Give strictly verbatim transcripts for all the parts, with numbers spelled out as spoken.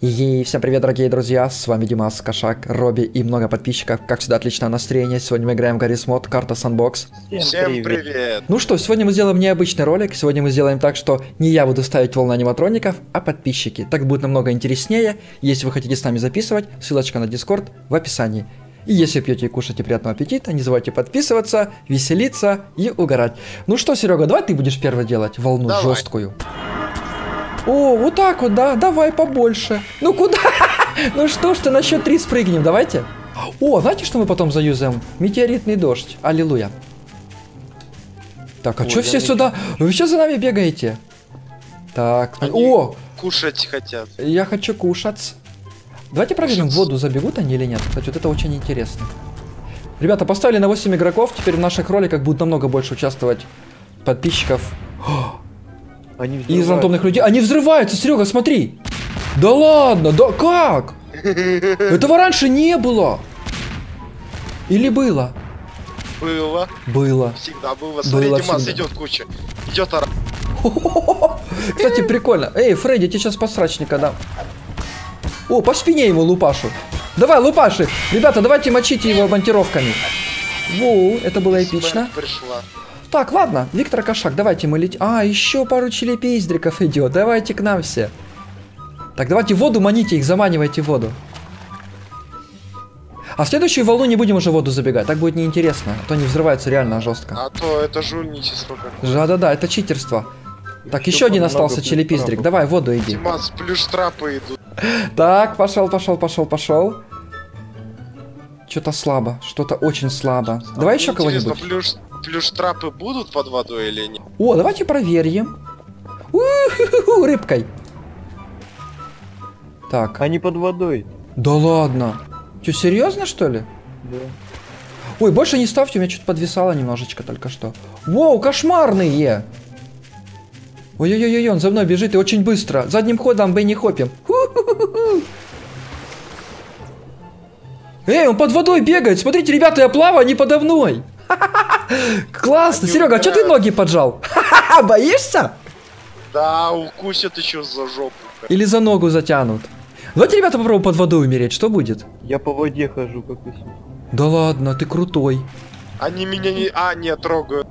И всем привет, дорогие друзья, с вами Димас, Кошак, Робби и много подписчиков. Как всегда, отличное настроение. Сегодня мы играем в Garry's Mod, карта Sandbox. Всем привет! Ну что, сегодня мы сделаем необычный ролик. Сегодня мы сделаем так, что не я буду ставить волну аниматроников, а подписчики. Так будет намного интереснее. Если вы хотите с нами записывать, ссылочка на Discord в описании. И если пьете и кушаете, приятного аппетита, не забывайте подписываться, веселиться и угорать. Ну что, Серега, давай ты будешь первый делать волну давай. Жесткую. О, вот так вот, да? Давай побольше. Ну куда? Ну что ж ты, на счет три спрыгнем, давайте. О, знаете, что мы потом заюзаем? Метеоритный дождь. Аллилуйя. Так, а что все сюда? Вы все за нами бегаете? Так, о! Кушать хотят. Я хочу кушать. Давайте проверим, в воду забегут они или нет. Кстати, вот это очень интересно. Ребята, поставили на восемь игроков. Теперь в наших роликах будет намного больше участвовать подписчиков. Они из рандомных людей. Они взрываются, Серега, смотри. Да ладно, да как? Этого раньше не было. Или было? Было. Было. Всегда было. Смотри, было Димас, всегда. Идет куча. Идет ара. Кстати, прикольно. Эй, Фредди, тебе сейчас посрачника дам. О, по спине его лупашу. Давай, лупаши. Ребята, давайте мочите его монтировками. Воу, это было эпично. Пришла. Так, ладно, Виктор Кошак, давайте мы летим. А, еще пару челепиздриков идет. Давайте к нам все. Так, давайте воду маните их, заманивайте в воду. А в следующую волну не будем уже в воду забегать. Так будет неинтересно, а то они взрываются реально жестко. А то это жульничество. Да-да-да, это читерство. Так, еще, еще один остался челепиздрик. Давай, в воду иди. Димас, плюс трапы идут. Так, пошел, пошел, пошел, пошел. Что-то слабо, что-то очень слабо. А давай еще кого-нибудь. Плюс... Плюш трапы будут под водой или нет? О, давайте проверим. У-ху-ху-ху, рыбкой. Так. Они под водой. Да ладно. Че, серьезно, что ли? Да. Ой, больше не ставьте, у меня что-то подвисало немножечко только что. Воу, кошмарные! Ой-ой-ой, он за мной бежит и очень быстро. Задним ходом мы не хопим. Ху-ху-ху-ху. Эй, он под водой бегает. Смотрите, ребята, я плаваю, они подо мной. Классно, они Серега, умирают. А что ты ноги поджал? Боишься? Да, укусят еще за жопу. Или за ногу затянут. Давайте, ребята, попробуем под водой умереть, что будет? Я по воде хожу, как ты. Да ладно, ты крутой. Они меня не... А, не трогают.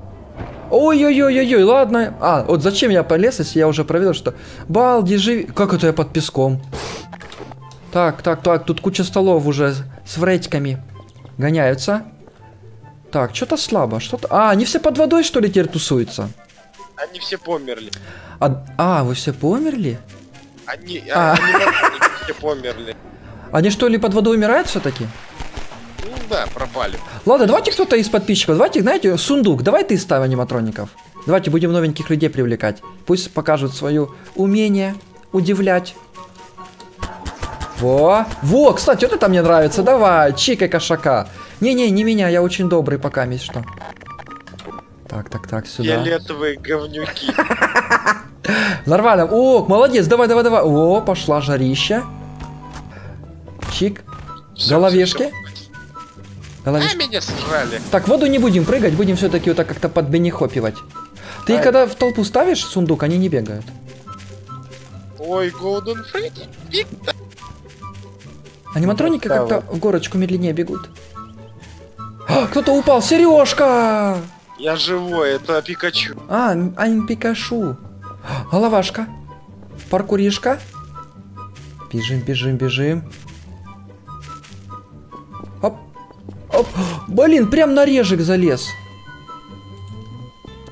Ой-ой-ой-ой, ладно. А, вот зачем я полез, если я уже проверил, что... Балди, живи... Как это я под песком? Так, так, так, тут куча столов уже с вредьками гоняются. Так, что-то слабо, что-то... А, они все под водой, что ли, теперь тусуются? Они все померли. А, а вы все померли? Они, а. они, они все померли. Они что ли под водой умирают все-таки? Ну да, пропали. Ладно, давайте кто-то из подписчиков, давайте, знаете, сундук, давай ты ставь аниматроников. Давайте будем новеньких людей привлекать. Пусть покажут свое умение удивлять. Во, во, кстати, вот это мне нравится, давай, Чика Кошака. Не-не, не меня, я очень добрый пока, если что. Так, так, так, сюда. Фиолетовые говнюки. Нормально, о, молодец, давай, давай, давай. О, пошла жарища. Чик, головешки. Головешки. А, меня сожрали. Так, в воду не будем прыгать, будем все-таки вот так как-то подбенихопивать. Ты а когда это... в толпу ставишь сундук, они не бегают. Ой, Golden Freddy, Виктор. Аниматроники как-то в горочку медленнее бегут. А, кто-то упал, Сережка! Я живой, это Пикачу. А, а Пикачу. Головашка. Паркуришка. Бежим, бежим, бежим. Оп. Оп. Блин, прям на режек залез.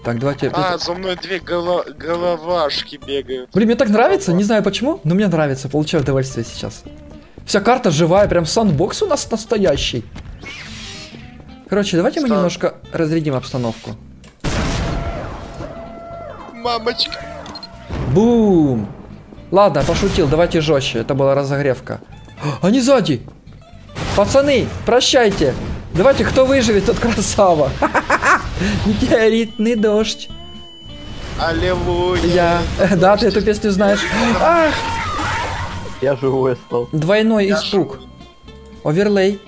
Так, давайте... А, за мной две голо... головашки бегают. Блин, мне так нравится, не знаю почему, но мне нравится, получаю удовольствие сейчас. Вся карта живая, прям Sandbox у нас настоящий. Короче, давайте Стан... мы немножко разрядим обстановку. Мамочка. Бум. Ладно, пошутил, давайте жестче. Это была разогревка. Они сзади. Пацаны, прощайте. Давайте, кто выживет, тот красава. Метеоритный дождь. Аллилуйя. Да, ты эту песню знаешь. Ах. Я живой остался. Двойной испуг. Оверлей.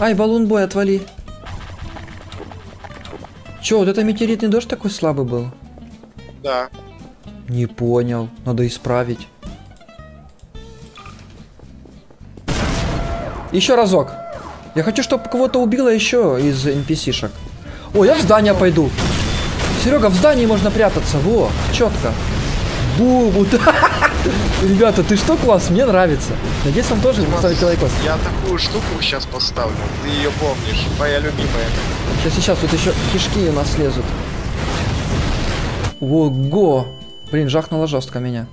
Ай, балунбой, отвали. Че, вот это метеоритный дождь такой слабый был? Да. Не понял, надо исправить. Еще разок. Я хочу, чтобы кого-то убило еще из эн пи си-шек. О, я в здание пойду. Серега, в здании можно прятаться. Во, четко. Бу-бу. Ребята, ты что, класс? Мне нравится. Надеюсь, вам тоже поставить лайкос. Я такую штуку сейчас поставлю. Ты ее помнишь. Моя любимая. Сейчас, сейчас. Вот еще кишки у нас лезут. Ого. Блин, жахнуло жестко меня.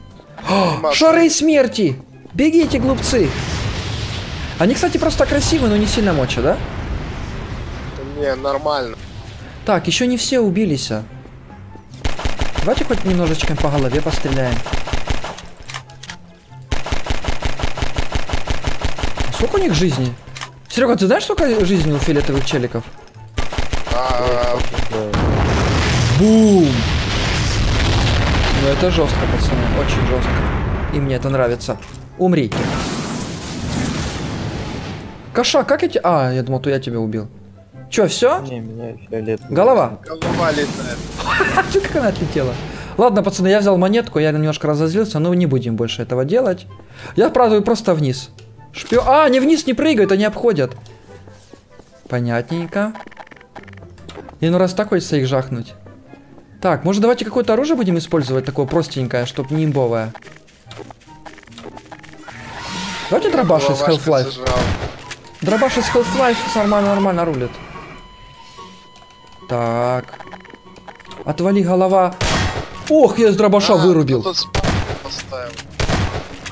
Шары смерти! Бегите, глупцы! Они, кстати, просто красивые, но не сильно моча, да? Не, нормально. Так, еще не все убились. Давайте хоть немножечко по голове постреляем. А сколько у них жизни? Серега, ты знаешь, сколько жизни у фиолетовых челиков? Бум! Ну это жестко, пацаны, очень жестко. И мне это нравится. Умри. Каша, как эти... А, я думал, то я тебя убил. Че, все? Не, меня фиолетовый. Голова? Голова летает. Ты как она отлетела? Ладно, пацаны, я взял монетку, я немножко разозлился, но не будем больше этого делать. Я отправлю просто вниз. Шпион... А, они вниз не прыгают, они обходят. Понятненько. И ну раз так хочется их жахнуть. Так, может давайте какое-то оружие будем использовать, такое простенькое, чтобы не имбовое. Давайте дробаши из Half-Life. Дробаши из Half-Life нормально-нормально рулит. Так. Отвали, голова. Ох, я из дробаша а, вырубил. Спаун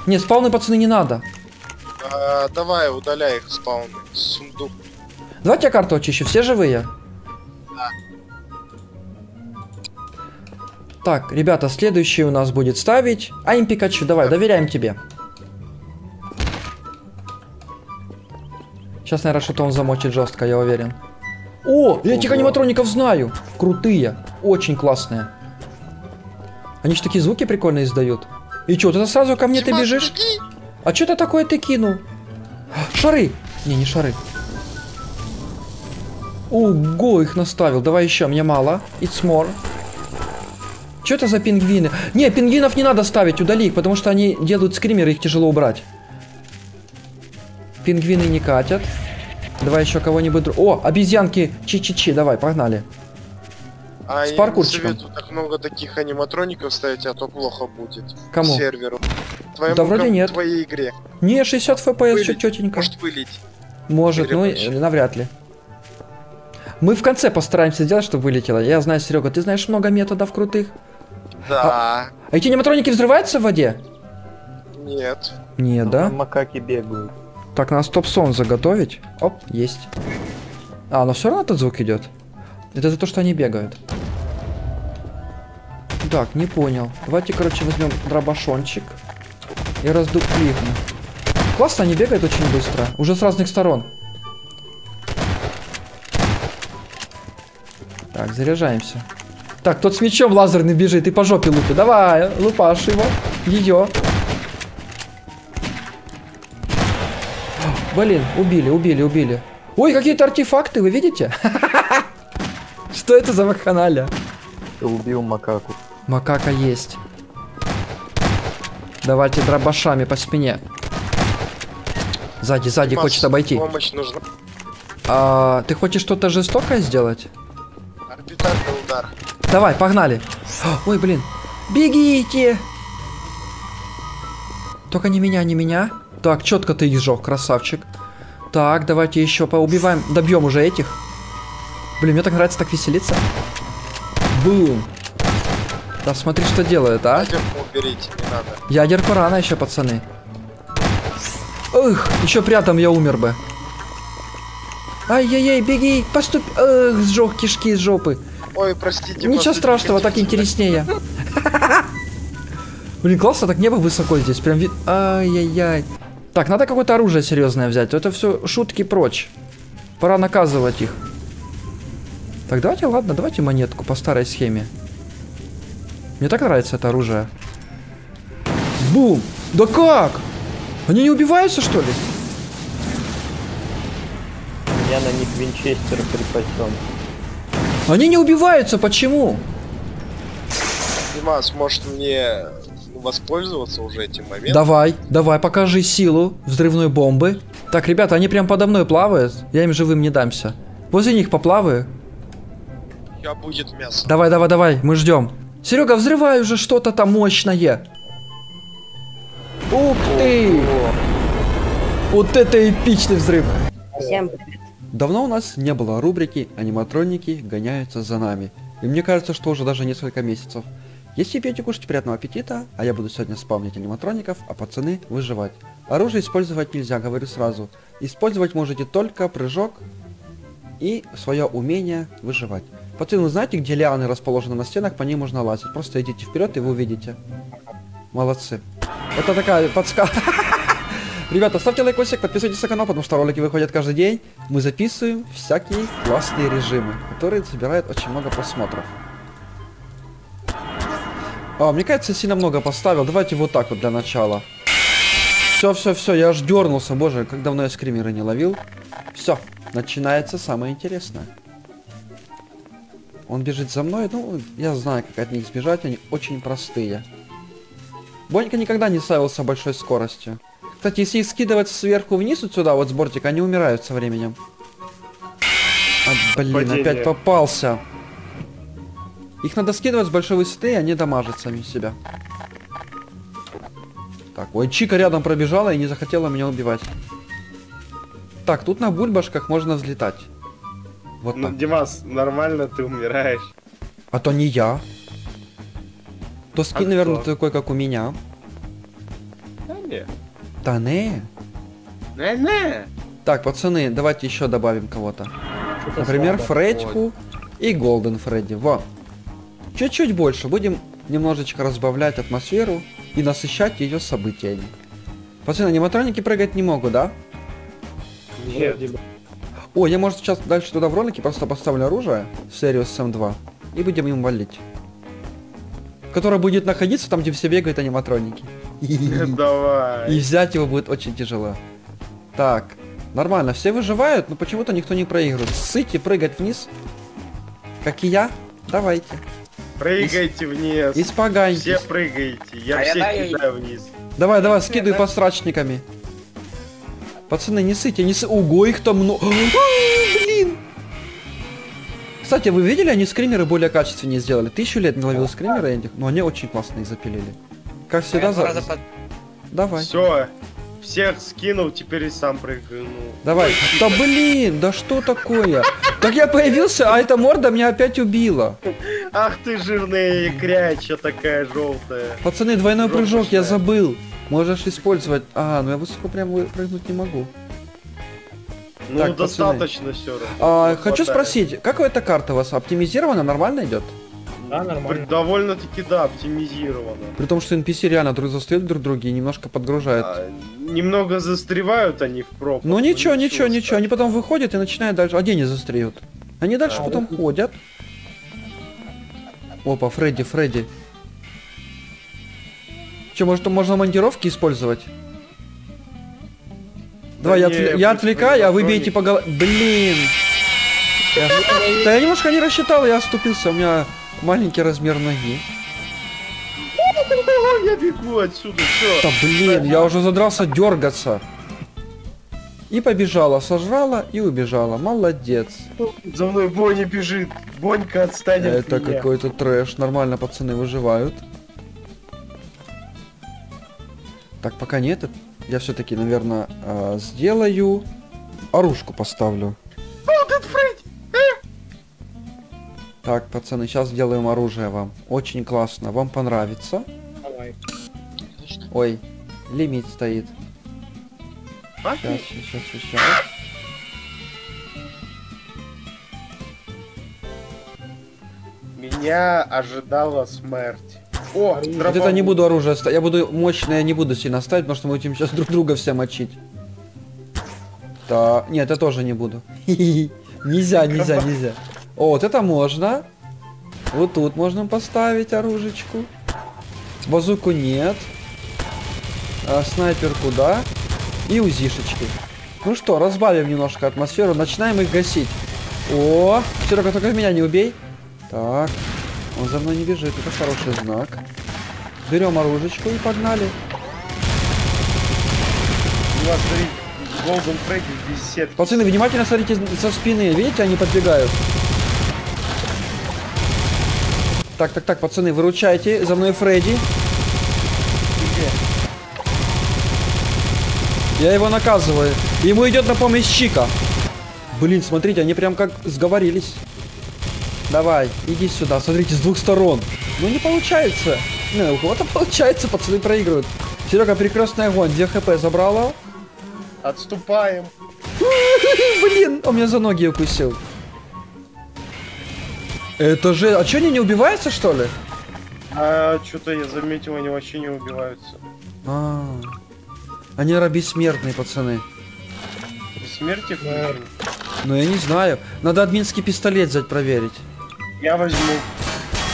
не, спауны, пацаны, не надо. А, давай, удаляй их спауны. Сундук. Давайте я карту очищу, все живые? Да. Так, ребята, следующий у нас будет ставить. А им Пикачу, давай, так. Доверяем тебе. Сейчас, наверное, что-то он замочит жестко, я уверен. О, я этих аниматроников знаю. Крутые, очень классные. Они же такие звуки прикольные издают. И чё, ты сразу ко мне ты бежишь? А что ты такое ты кинул? Шары! Не, не шары. Ого, их наставил. Давай еще, мне мало. It's more. Чё это за пингвины? Не, пингвинов не надо ставить, удали их, потому что они делают скримеры, их тяжело убрать. Пингвины не катят. Давай еще кого-нибудь... О, обезьянки! Чи-чи-чи, давай, погнали. А с паркурчиком. Я не советую так много таких аниматроников ставить, а то плохо будет. Кому? Серверу. Твоему, да вроде нет. Твоей игре. Не, шестьдесят эф пи эс, чё чётенько. Может вылить. Может, Перебачь. ну навряд ли. Мы в конце постараемся сделать, чтобы вылетело. Я знаю, Серега, ты знаешь много методов крутых. Да. А, а эти аниматроники взрываются в воде? Нет. Нет, да? Макаки бегают. Так, надо стоп-сон заготовить. Оп, есть. А, но все равно этот звук идет. Это за то, что они бегают. Так, не понял. Давайте, короче, возьмем дробашончик и раздуплим. Классно, они бегают очень быстро. Уже с разных сторон. Так, заряжаемся. Так, тот с мечом лазерный бежит и по жопе лупит. Давай, лупашь его. Ее. Блин, убили, убили, убили. Ой, какие-то артефакты, вы видите? Что это за вакханалия? Ты убил макаку. Макака есть. Давайте дробашами по спине. Сзади, сзади хочет обойти. Помощь нужна. А, ты хочешь что-то жестокое сделать? Орбитальный удар. Давай, погнали. Ой, блин. Бегите! Только не меня, не меня. Так, четко ты ежок, красавчик. Так, давайте еще поубиваем. Добьем уже этих. Блин, мне так нравится так веселиться. Бум. Да смотри, что делает, а. Ядерку уберите, не надо. Ядерку рано еще, пацаны. Эх, еще прятом я умер бы. Ай-яй-яй, беги, поступи. Эх, сжег кишки из жопы. Ой, простите. Ничего простите, страшного, так интереснее. Блин, классно, так небо высоко здесь. Прям вид... Ай-яй-яй. Так, надо какое-то оружие серьезное взять. Это все шутки прочь. Пора наказывать их. Так, давайте, ладно, давайте монетку по старой схеме. Мне так нравится это оружие. Бум! Да как? Они не убиваются, что ли? Я на них винчестер припасен. Они не убиваются, почему? Димас, может мне воспользоваться уже этим моментом? Давай, давай, покажи силу взрывной бомбы. Так, ребята, они прям подо мной плавают. Я им живым не дамся. Возле них поплаваю. Я будет мясо. Давай, давай, давай, мы ждем. Серега, взрывай уже что-то там мощное. Ух ты! Вот это эпичный взрыв. Всем привет. Давно у нас не было рубрики «Аниматроники гоняются за нами». И мне кажется, что уже даже несколько месяцев. Если пьете, кушать, приятного аппетита, а я буду сегодня спавнить аниматроников, а пацаны выживать. Оружие использовать нельзя, говорю сразу. Использовать можете только прыжок и свое умение выживать. Пацаны, вы знаете, где лианы расположены на стенах, по ним можно лазить. Просто идите вперед и вы увидите. Молодцы. Это такая подсказка. Ребята, ставьте лайкосик, подписывайтесь на канал, потому что ролики выходят каждый день. Мы записываем всякие классные режимы, которые собирают очень много просмотров. А, мне кажется, я сильно много поставил. Давайте вот так вот для начала. Все, все, все, я аж дернулся, боже, как давно я скримеры не ловил. Все, начинается самое интересное. Он бежит за мной, ну, я знаю, как от них сбежать, они очень простые. Бонька никогда не славился большой скоростью. Кстати, если их скидывать сверху вниз, вот сюда, вот с бортика, они умирают со временем. А, блин, падение. Опять попался. Их надо скидывать с большой высоты, и они дамажат сами себя. Так, ой, Чика рядом пробежала и не захотела меня убивать. Так, тут на бульбашках можно взлетать. Вот ну, так. Димас, нормально ты умираешь. А то не я. То скин, а наверное, кто? Такой, как у меня. Да не. Да не. Да не. Так, пацаны, давайте еще добавим кого-то. Например, Фреддику и Golden Freddy. Во. Чуть-чуть больше. Будем немножечко разбавлять атмосферу и насыщать ее событиями. Пацаны, аниматроники прыгать не могут, да? Нет. О, я, может, сейчас дальше туда в ролике просто поставлю оружие Serious эм два и будем им валить. Которое будет находиться там, где все бегают аниматроники. Давай. И взять его будет очень тяжело. Так, нормально, все выживают, но почему-то никто не проигрывает. Ссыть и прыгать вниз, как и я. Давайте. Прыгайте вниз. Испоганьте. Все прыгайте. Я а всех я кидаю вниз. Давай, давай, скидывай посрачниками. Пацаны, не ссыте, не сы. Ого, их там много. Блин. Кстати, вы видели, они скримеры более качественнее сделали. Тысячу лет не ловил скримеры, но они очень классные запилили. Как всегда, за... под... Давай. Все. Всех скинул, теперь и сам прыгнул. Давай. Да блин, да что такое? Так я появился, а эта морда меня опять убила. Ах ты жирная кряча такая желтая. Пацаны, двойной Жёлтая. Прыжок, я забыл. Можешь использовать... А, ну я высоко прям прыгнуть не могу. Ну так, достаточно пацаны. Все равно. А, хочу спросить, как эта карта у вас оптимизирована, нормально идет? Да, нормально. Довольно-таки, да, оптимизировано. При том, что эн пи си реально друг застреют друг друга и немножко подгружают. А, немного застревают они в пропасть. Ну ничего, ничего, ничего. Стать. Они потом выходят и начинают дальше... А где они застреют? Они дальше а, потом он... ходят. Опа, Фредди, Фредди. Че, может, можно монтировки использовать? Да давай, не, я, отв... я отвлекаю, а вы бейте по голове. Блин. Я... Да я немножко не рассчитал, я оступился, у меня... Маленький размер ноги. Я бегу отсюда, все. Да блин, я уже задрался дергаться. И побежала, сожрала и убежала. Молодец. За мной Бонни бежит. Бонька, отстань. Это от какой-то трэш. Нормально, пацаны выживают. Так, пока нет. Я все-таки, наверное, сделаю. Оружку поставлю. Так, пацаны, сейчас сделаем оружие вам. Очень классно, вам понравится. Давай. Ой, лимит стоит. А? Сейчас, сейчас, сейчас. Меня ожидала смерть. О, где-то не буду оружие ставить, я буду мощное, не буду сильно ставить, потому что мы будем сейчас друг друга все мочить. Да, нет, я тоже не буду. Нельзя, нельзя, нельзя. О, вот это можно. Вот тут можно поставить оружечку. Базуку нет. А, снайперку, да. И узишечки. Ну что, разбавим немножко атмосферу. Начинаем их гасить. О, Серега, только меня не убей. Так. Он за мной не бежит. Это хороший знак. Берем оружечку и погнали. Golden Freddy без сетки. Пацаны, внимательно смотрите со спины. Видите, они подбегают. Так, так, так, пацаны, выручайте. За мной Фредди. Где? Я его наказываю. Ему идет на помощь Чика. Блин, смотрите, они прям как сговорились. Давай, иди сюда. Смотрите, с двух сторон. Ну, не получается. Ну, у кого-то получается, пацаны проигрывают. Серега, прекрасный огонь. две хэ пэ забрала. Отступаем. Блин, он меня за ноги укусил. Это же... А что, они не убиваются, что ли? А, что-то я заметил, они вообще не убиваются. А, -а, -а. Они раби смертные, пацаны. Бессмертие? Да. Ну, я не знаю. Надо админский пистолет взять, проверить. Я возьму.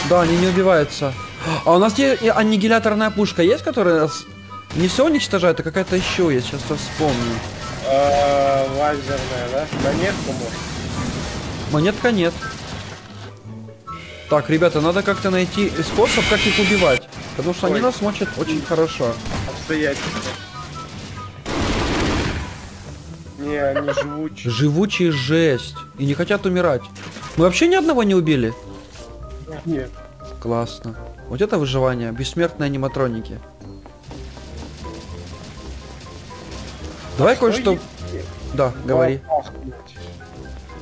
Да, они не убиваются. А у нас есть аннигиляторная пушка есть, которая нас не все уничтожает, а какая-то еще есть, сейчас вспомню. А -а -а, лазерная, да? Монетку может? Монетка нет. Так, ребята, надо как-то найти способ, как их убивать. Потому что Ой. они нас мочат очень хорошо. Обстоятельства. Не, они живучие. Живучие жесть. И не хотят умирать. Мы вообще ни одного не убили? Нет. Классно. Вот это выживание. Бессмертные аниматроники. Давай а кое-что... Есть... Да, Но говори. Пахнет.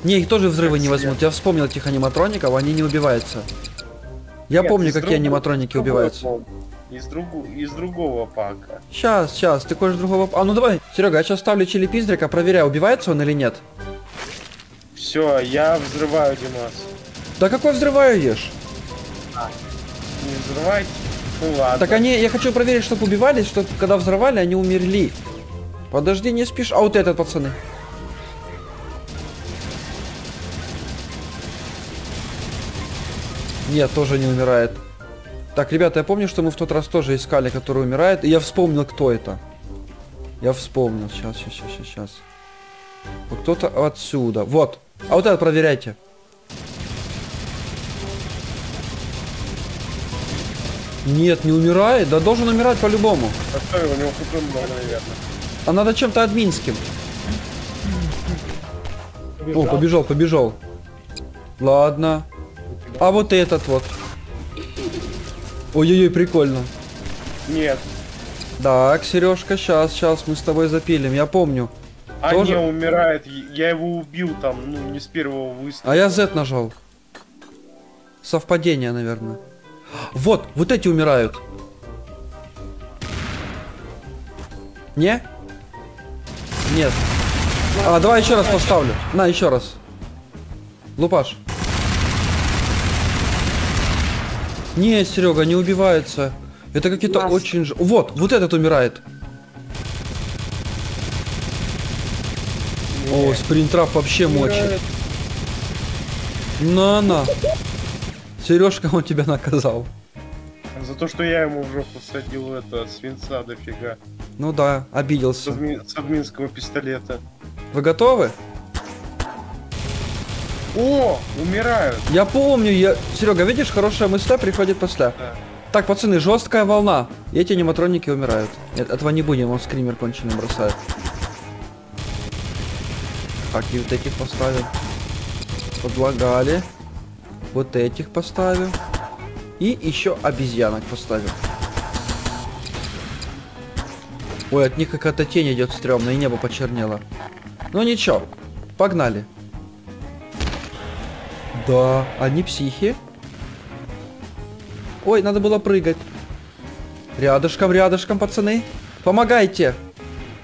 Не, их тоже взрывы не возьмут. Я вспомнил этих аниматроников, они не убиваются. Я Нет, помню, какие другого, аниматроники убиваются. Из, другу, из другого пака. Сейчас, сейчас, ты кое-что другого... А ну давай, Серега, я сейчас ставлю чили-пиздрика, проверяю, убивается он или нет. Все, я взрываю, Димас. Да какой взрываю ешь? А, не взрывать? Ну ладно. Так они, я хочу проверить, чтобы убивались, чтобы когда взрывали, они умерли. Подожди, не спишь. А вот этот, пацаны. Нет, тоже не умирает. Так, ребята, я помню, что мы в тот раз тоже искали, который умирает. И я вспомнил, кто это. Я вспомнил. Сейчас, сейчас, сейчас, сейчас. Вот кто-то отсюда. Вот. А вот это проверяйте. Нет, не умирает. Да должен умирать по-любому. А, а надо чем-то админским. Побежал. О, побежал, побежал. Ладно. А вот этот вот. Ой-ой-ой, прикольно. Нет. Так, Сережка, сейчас, сейчас мы с тобой запилим, я помню. А Тоже? не, умирает, я его убил там, ну, не с первого выстрела. А я зет нажал. Совпадение, наверное. Вот, вот эти умирают. Не? Нет. А, давай еще раз поставлю. На, еще раз. Лупаш. Не, Серега, не убивается. Это какие-то очень ж... Вот, вот этот умирает. Нет. О, спринтрап вообще мочит. На-на. Сережка, он тебя наказал. За то, что я ему в жопу садил это, свинца дофига. Ну да, обиделся. С, адми... С админского пистолета. Вы готовы? О, умирают. Я помню, я... Серега, видишь, хорошая мысль приходит после. Да. Так, пацаны, жесткая волна. И эти аниматроники умирают. Нет, этого не будем, он скример конченый бросает. Так, и вот этих поставил. Подлагали. Вот этих поставил. И еще обезьянок поставил. Ой, от них какая-то тень идет стрёмная, и небо почернело. Ну ничего, погнали. Да, они психи. Ой, надо было прыгать. Рядышком, рядышком, пацаны. Помогайте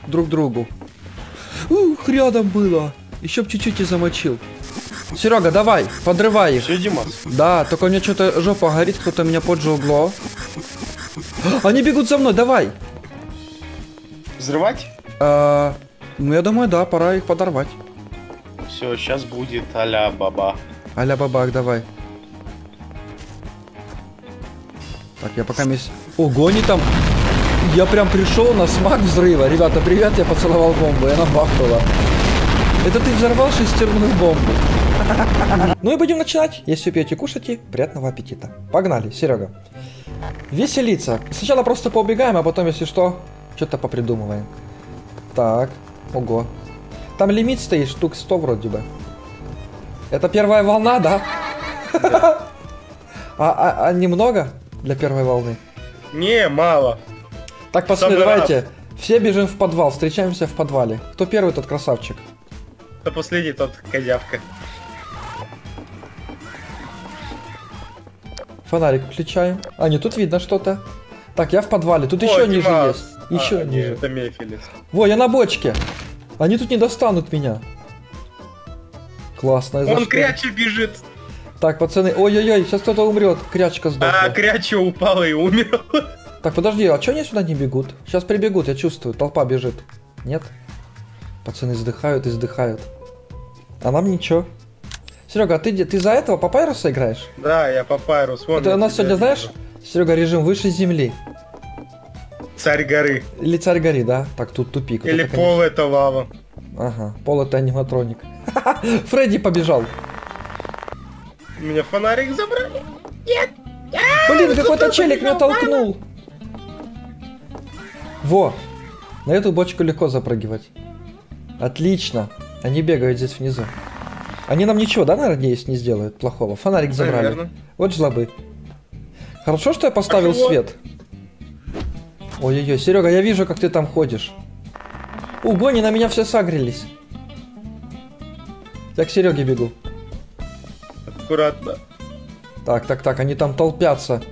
друг другу. Ух, рядом было. Еще б чуть-чуть и замочил. Серега, давай, подрывай их. Все, Дима? Да, только у меня что-то жопа горит, кто-то меня поджегло. Они бегут за мной, давай. Взрывать? А, ну, я думаю, да, пора их подорвать. Все, сейчас будет а-ля баба. Аля бабак, давай. Так, я пока мисс... Ого, не там... Я прям пришел на смак взрыва. Ребята, привет, я поцеловал бомбу, и она бахнула. Это ты взорвал шестерную бомбу. Ну и будем начинать. Если пьете, кушайте, приятного аппетита. Погнали, Серега. Веселиться. Сначала просто поубегаем, а потом, если что, что-то попридумываем. Так, Ого. Там лимит стоит штук сто вроде бы. Это первая волна, да? Да. А, а, а немного для первой волны? Не, мало. Так, пацаны, давайте. Все бежим в подвал, встречаемся в подвале. Кто первый, тот красавчик. Кто последний, тот козявка. Фонарик включаем. А, не, тут видно что-то. Так, я в подвале. Тут О, еще ниже вас. есть. Еще а, ниже. Это мефилис. Во, я на бочке. Они тут не достанут меня. Классно. Он кряче бежит. Так, пацаны, ой-ой-ой, сейчас кто-то умрет. Крячка сдохла. А, кряча упала и умер. Так, подожди, а что они сюда не бегут? Сейчас прибегут, я чувствую, толпа бежит. Нет? Пацаны издыхают, издыхают. А нам ничего. Серега, а ты, ты за этого по Пайруса играешь? Да, я по Пайрус. Вон, это у нас сегодня, знаешь, Серега, режим выше земли. Царь горы. Или царь горы, да? Так, тут тупик. Или вот это, пол это лава. Ага, пол это аниматроник. Фредди побежал. Меня фонарик забрали. Нет! Блин, какой-то челик меня толкнул. Во! На эту бочку легко запрыгивать. Отлично. Они бегают здесь внизу. Они нам ничего, да, надеюсь, не сделают плохого. Фонарик забрали. Наверное. Вот жлобы. Хорошо, что я поставил а свет. Ой-ой-ой, Серега, я вижу, как ты там ходишь. У, Бонни, на меня все сагрились. Я к Сереге бегу. Аккуратно. Так, так, так, они там толпятся.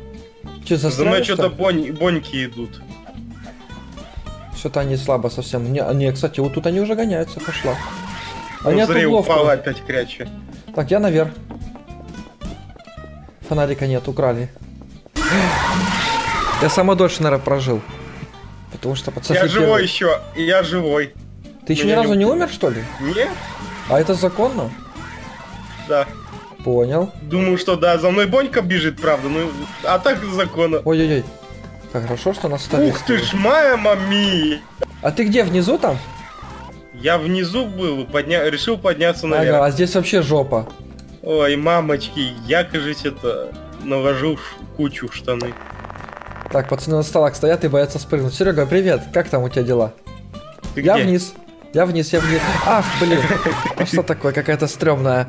Че, застряли? За мной что-то бонь, боньки идут. Что-то они слабо совсем. Не, не, кстати, вот тут они уже гоняются, пошла. Они ну, от углов упала опять кряче. Так, я наверх. Фонарика нет, украли. Я сама дольше, наверное, прожил. Потому что пацаны. Я живой первый. еще, и я живой. Ты еще ни разу не умер, что ли? Нет. А это законно? Да. Понял. Думаю, что да, за мной Бонька бежит, правда, ну, а так законно. Ой-ой-ой, как хорошо, что нас ставили. Ух ты ж, моя мами! А ты где, внизу там? Я внизу был, подня... решил подняться наверх. Ага, а здесь вообще жопа. Ой, мамочки, я, кажется, это наложил кучу в штаны. Так, пацаны на столах стоят и боятся спрыгнуть. Серега, привет, как там у тебя дела? Ты я где? вниз, я вниз, я вниз. Ах, блин, что такое, какая-то стрёмная...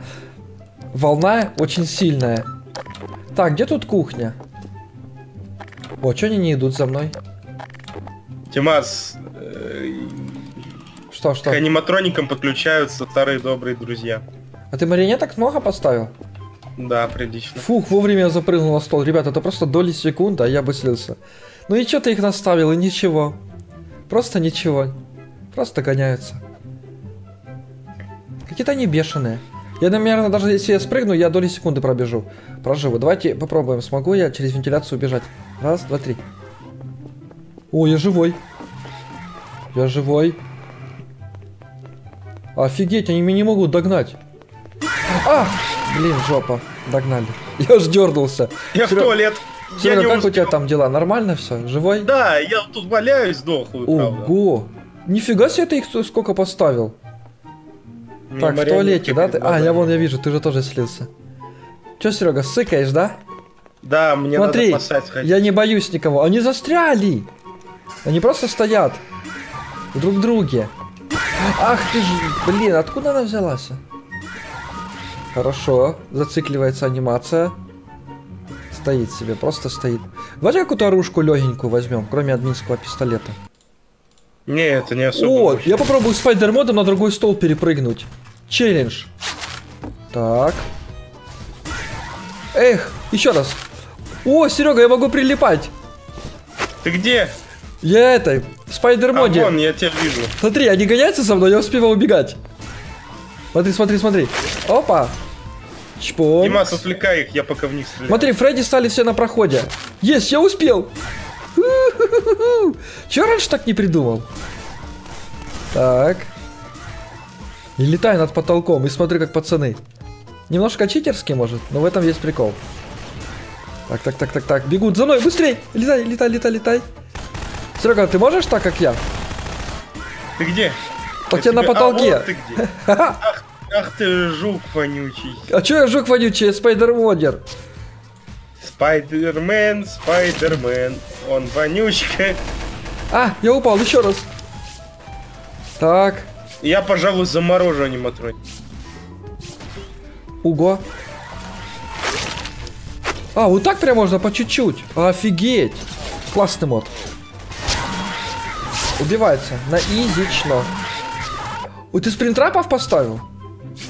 Волна очень сильная. Так, где тут кухня? О, чё они не идут за мной? Тимас. Что, что? К аниматроникам подключаются старые добрые друзья. А ты маринеток много поставил? Да, прилично. Фух, вовремя я запрыгнул на стол. Ребята, это просто доли секунды, а я бы слился. Ну и чё ты их наставил? И ничего. Просто ничего. Просто гоняются. Какие-то они бешеные. Я, наверное, даже если я спрыгну, я доли секунды пробежу. Проживу. Давайте попробуем, смогу я через вентиляцию убежать. Раз, два, три. О, я живой. Я живой. Офигеть, они меня не могут догнать. А! Блин, жопа. Догнали. Я ж дернулся. Я Серег... в туалет. Серега, я не как успел. У тебя там дела? Нормально все? Живой? Да, я тут валяюсь, дохлую, правда. Ого. Нифига себе ты их сколько поставил. Так, в туалете, да? Ты... А, я вон, я вижу, ты же тоже слился. Че, Серега, сыкаешь, да? Да, мне Смотри, надо спасать ходить. Я не боюсь никого. Они застряли! Они просто стоят друг в друге. Ах ты ж, блин, откуда она взялась? Хорошо, зацикливается анимация. Стоит себе, просто стоит. Давайте какую-то оружку легенькую возьмем, кроме админского пистолета. Не, это не особо. О, мощно. Я попробую спайдермодом на другой стол перепрыгнуть. Челлендж. Так. Эх, еще раз. О, Серега, я могу прилипать. Ты где? Я этой, в спайдермоде. А вон, я тебя вижу. Смотри, они гоняются со мной, я успеваю убегать. Смотри, смотри, смотри. Опа. Чпок. Димас, отвлекай их, я пока вниз стреляю. Смотри, Фредди стали все на проходе. Есть, я успел. Чего раньше так не придумал? Так. И летай над потолком, и смотри, как пацаны. Немножко читерский, может, но в этом есть прикол. Так, так, так, так, так. Бегут за мной, быстрей! Летай, летай, летай, летай. Серега, ты можешь так, как я? Ты где? Так я тебе... на потолке. А, вот ты где. Ах, ах ты жук вонючий. А чё я жук вонючий? Я спайдер-модер. Спайдермен, Спайдермен, он вонючка. А, я упал еще раз. Так, Я, пожалуй, заморожу аниматроник. Уго. А, вот так прям можно по чуть-чуть. Офигеть. Классный мод. Убивается. На изично. Ой, ты спринтрапов поставил?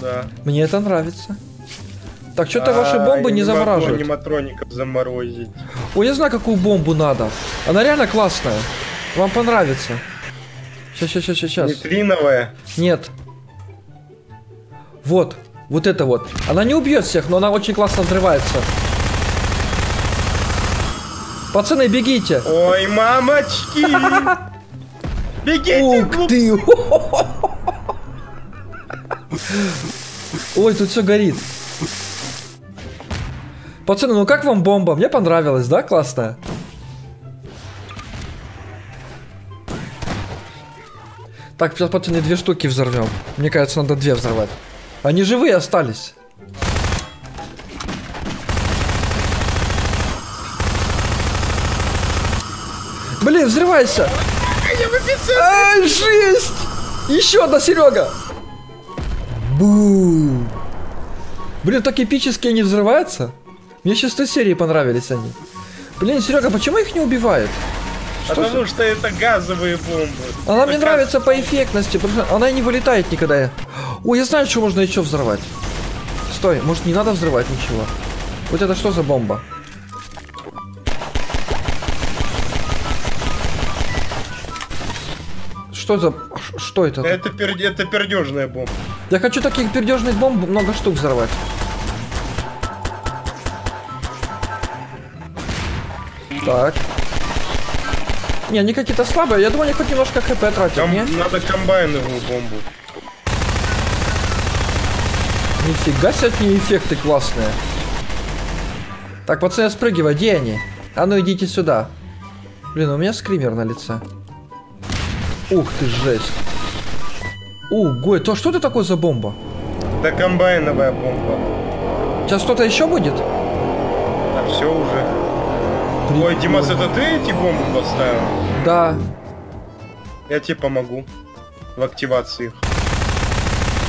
Да. Мне это нравится. Так, что-то а, ваши бомбы не замораживают. Аниматроников заморозить. Ой, я знаю, какую бомбу надо. Она реально классная. Вам понравится. Сейчас, сейчас, сейчас, сейчас. Нейтриновая? Нет. Вот. Вот это вот. Она не убьет всех, но она очень классно взрывается. Пацаны, бегите. Ой, мамочки. Бегите. Ух ты. Ой, тут все горит. Пацаны, ну как вам бомба? Мне понравилось, да? Классно. Так, сейчас, пацаны, две штуки взорвем. Мне кажется, надо две взорвать. Они живые остались. Блин, взрывайся. А, жесть. Еще одна, Серега. Бум. Блин, так эпически они взрываются. Мне с шестой серии понравились они. Блин, Серега, почему их не убивает? Что Потому это? Что это газовые бомбы. Она это мне газ... нравится по эффектности. Она не вылетает никогда. Ой, я знаю, что можно еще взорвать. Стой, может не надо взрывать ничего. Вот это что за бомба? Что за... Что это? Это, пер... это пердежная бомба. Я хочу таких пердежных бомб много штук взорвать. Так. Не, они какие-то слабые. Я думаю, они хоть немножко хп тратят. Там нет? Надо комбайновую бомбу. Нифига себе, от нее эффекты классные. Так, пацаны, спрыгивай. Где они? А ну, идите сюда. Блин, у меня скример на лице. Ух ты, жесть. Ого, то что это такое за бомба? Это комбайновая бомба. Сейчас что-то еще будет? Да все уже. Прикольно. Ой, Димас, это ты эти бомбы поставил? Да. Я тебе помогу в активации.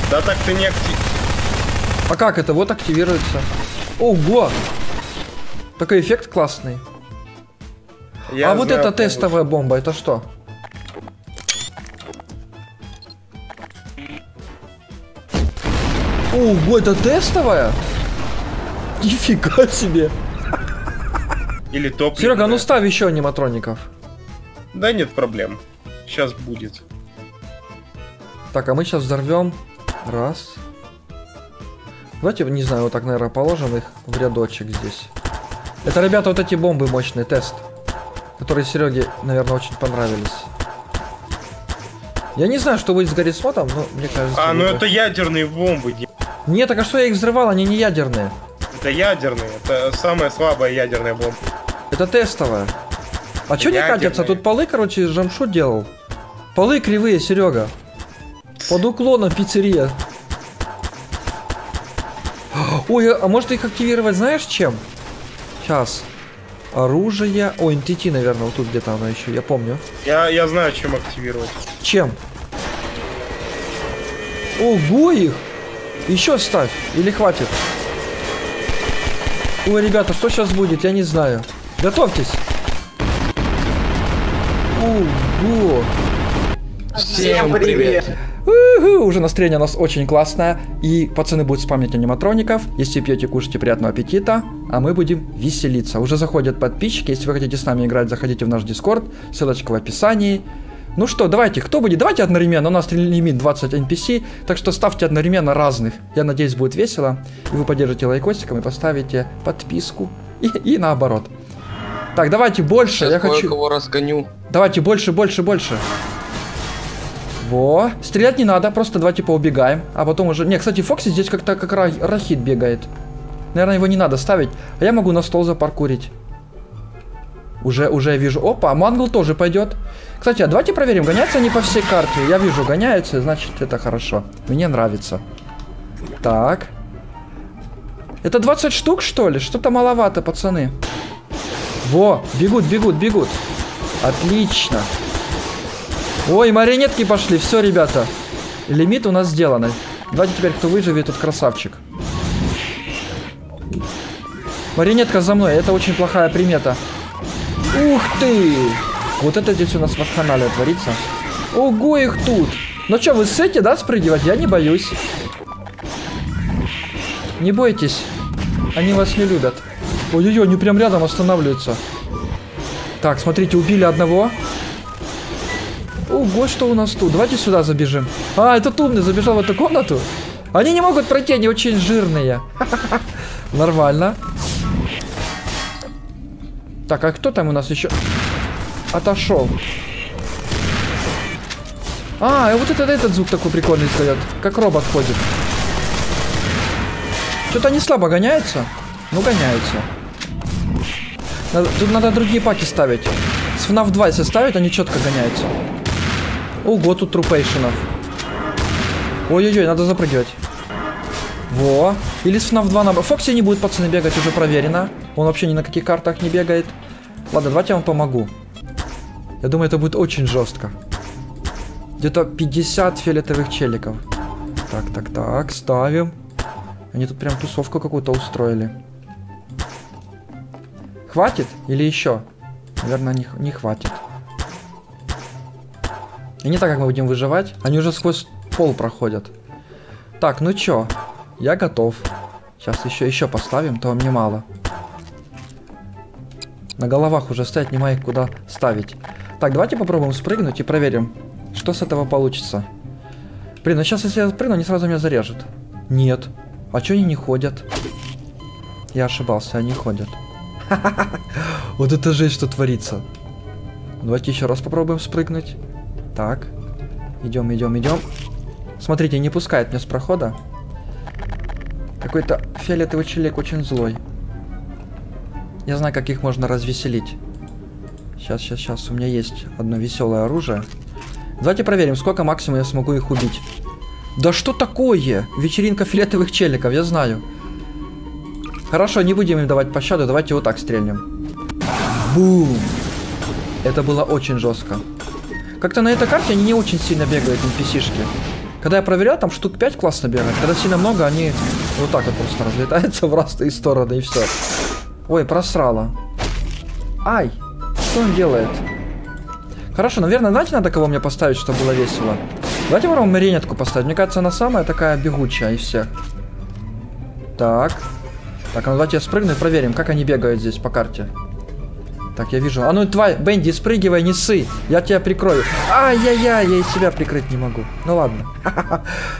Да так ты не актив. А как это? Вот активируется. Ого! Такой эффект классный. Я а знаю, вот эта тестовая лучше. Бомба, это что? Ого, это тестовая? Нифига себе! Или топливо. Серега, ну ставь еще аниматроников. Да нет проблем. Сейчас будет. Так, а мы сейчас взорвем. Раз. Давайте, не знаю, вот так, наверное, положим их в рядочек здесь. Это, ребята, вот эти бомбы мощный тест. Которые Сереге, наверное, очень понравились. Я не знаю, что будет с Garry's Mod, но мне кажется... А, ну это, это ядерные бомбы. Нет, так а что я их взрывал? Они не ядерные. Это ядерные. Это самая слабая ядерная бомба. Это тестовая. А чё не катятся? Тут полы, короче, жамшу делал. Полы кривые, Серега. Под уклоном пиццерия. Ой, а может их активировать, знаешь, чем? Сейчас. Оружие. О, эн ти ти, наверное, вот тут где-то оно еще, я помню. Я, я знаю, чем активировать. Чем? Ого, их! Еще ставь. Или хватит? Ой, ребята, что сейчас будет, я не знаю. Готовьтесь. Ого. Всем привет. У-ху, уже настроение у нас очень классное. И пацаны будут спамить аниматроников. Если пьете, кушайте, приятного аппетита. А мы будем веселиться. Уже заходят подписчики. Если вы хотите с нами играть, заходите в наш Discord. Ссылочка в описании. Ну что, давайте, кто будет? Давайте одновременно, у нас лимит двадцать эн пи си, так что ставьте одновременно разных. Я надеюсь, будет весело, и вы поддержите лайкосиком и поставите подписку, и, и наоборот. Так, давайте больше, сейчас я хочу... кого разгоню. Давайте больше, больше, больше. Во, стрелять не надо, просто давайте поубегаем, а потом уже... Не, кстати, Фокси здесь как-то как рахит бегает. Наверное, его не надо ставить, а я могу на стол запаркурить. Уже, уже вижу. Опа, Мангл тоже пойдет. Кстати, а давайте проверим, гоняются они по всей карте. Я вижу, гоняются, значит, это хорошо. Мне нравится. Так. Это двадцать штук, что ли? Что-то маловато, пацаны. Во, бегут, бегут, бегут. Отлично. Ой, маринетки пошли. Все, ребята. Лимит у нас сделаны. Давайте теперь, кто выживет, тот красавчик. Маринетка за мной. Это очень плохая примета. Ух ты! Вот это здесь у нас в канале творится. Ого, их тут! Ну что, вы ссете, да, спрыгивать? Я не боюсь. Не бойтесь. Они вас не любят. Ой-ой-ой, они прям рядом останавливаются. Так, смотрите, убили одного. Ого, что у нас тут? Давайте сюда забежим. А, этот умный забежал в эту комнату. Они не могут пройти, они очень жирные. Нормально. Так, а кто там у нас еще? Отошел. А, и вот этот, этот звук такой прикольный встает. Как робот ходит. Что-то не слабо гоняется. Ну, гоняется. Надо, тут надо другие паки ставить. С фнаф два если ставить, они четко гоняются. Ого, тут трупейшенов. Ой-ой-ой, надо запрыгивать. Во. Или с фнаф два на... Фокси не будет, пацаны, бегать, уже проверено. Он вообще ни на каких картах не бегает. Ладно, давайте я вам помогу. Я думаю, это будет очень жестко. Где-то пятьдесят фиолетовых челиков. Так, так, так, ставим. Они тут прям тусовку какую-то устроили. Хватит? Или еще? Наверное, не, не хватит. И не так, как мы будем выживать. Они уже сквозь пол проходят. Так, ну чё? Я готов. Сейчас еще еще поставим, то мне мало. На головах уже стоять, не мая куда ставить. Так, давайте попробуем спрыгнуть и проверим, что с этого получится. Блин, ну сейчас, если я спрыгну, они сразу меня зарежут. Нет. А чё они не ходят? Я ошибался, они ходят. Вот это жесть, что творится. Давайте еще раз попробуем спрыгнуть. Так. Идем, идем, идем. Смотрите, не пускает меня с прохода. Какой-то фиолетовый челик очень злой. Я знаю, как их можно развеселить. Сейчас, сейчас, сейчас. У меня есть одно веселое оружие. Давайте проверим, сколько максимум я смогу их убить. Да что такое? Вечеринка фиолетовых челиков, я знаю. Хорошо, не будем им давать пощаду, давайте вот так стрельнем. Бум! Это было очень жестко. Как-то на этой карте они не очень сильно бегают, эн пи си-шки. Когда я проверял, там штук пять классно бегают. Когда сильно много, они вот так вот просто разлетаются в разные стороны и все. Ой, просрало. Ай! Что он делает? Хорошо, наверное, знаете, надо кого мне поставить, чтобы было весело. Давайте попробуем маринетку поставить. Мне кажется, она самая такая бегучая из всех. Так. Так, ну давайте я спрыгну и проверим, как они бегают здесь по карте. Так, я вижу. А ну, тварь, Бенди, спрыгивай, не ссы. Я тебя прикрою. Ай-яй-яй, я и себя прикрыть не могу. Ну ладно.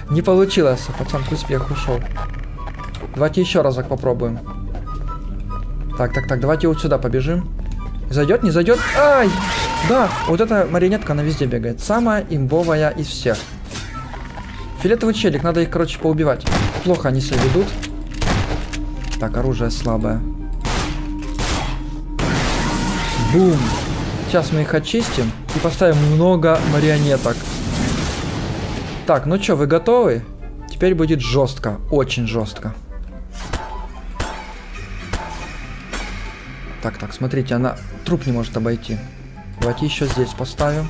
Не получилось. Пацан, к успеху ушел. Давайте еще разок попробуем. Так, так, так, давайте вот сюда побежим. Зайдет, не зайдет? Ай! Да, вот эта маринетка, она везде бегает. Самая имбовая из всех. Фиолетовый челик, надо их, короче, поубивать. Плохо они себя ведут. Так, оружие слабое. Бум! Сейчас мы их очистим и поставим много марионеток. Так, ну что, вы готовы? Теперь будет жестко, очень жестко. Так, так, смотрите, она труп не может обойти. Давайте еще здесь поставим.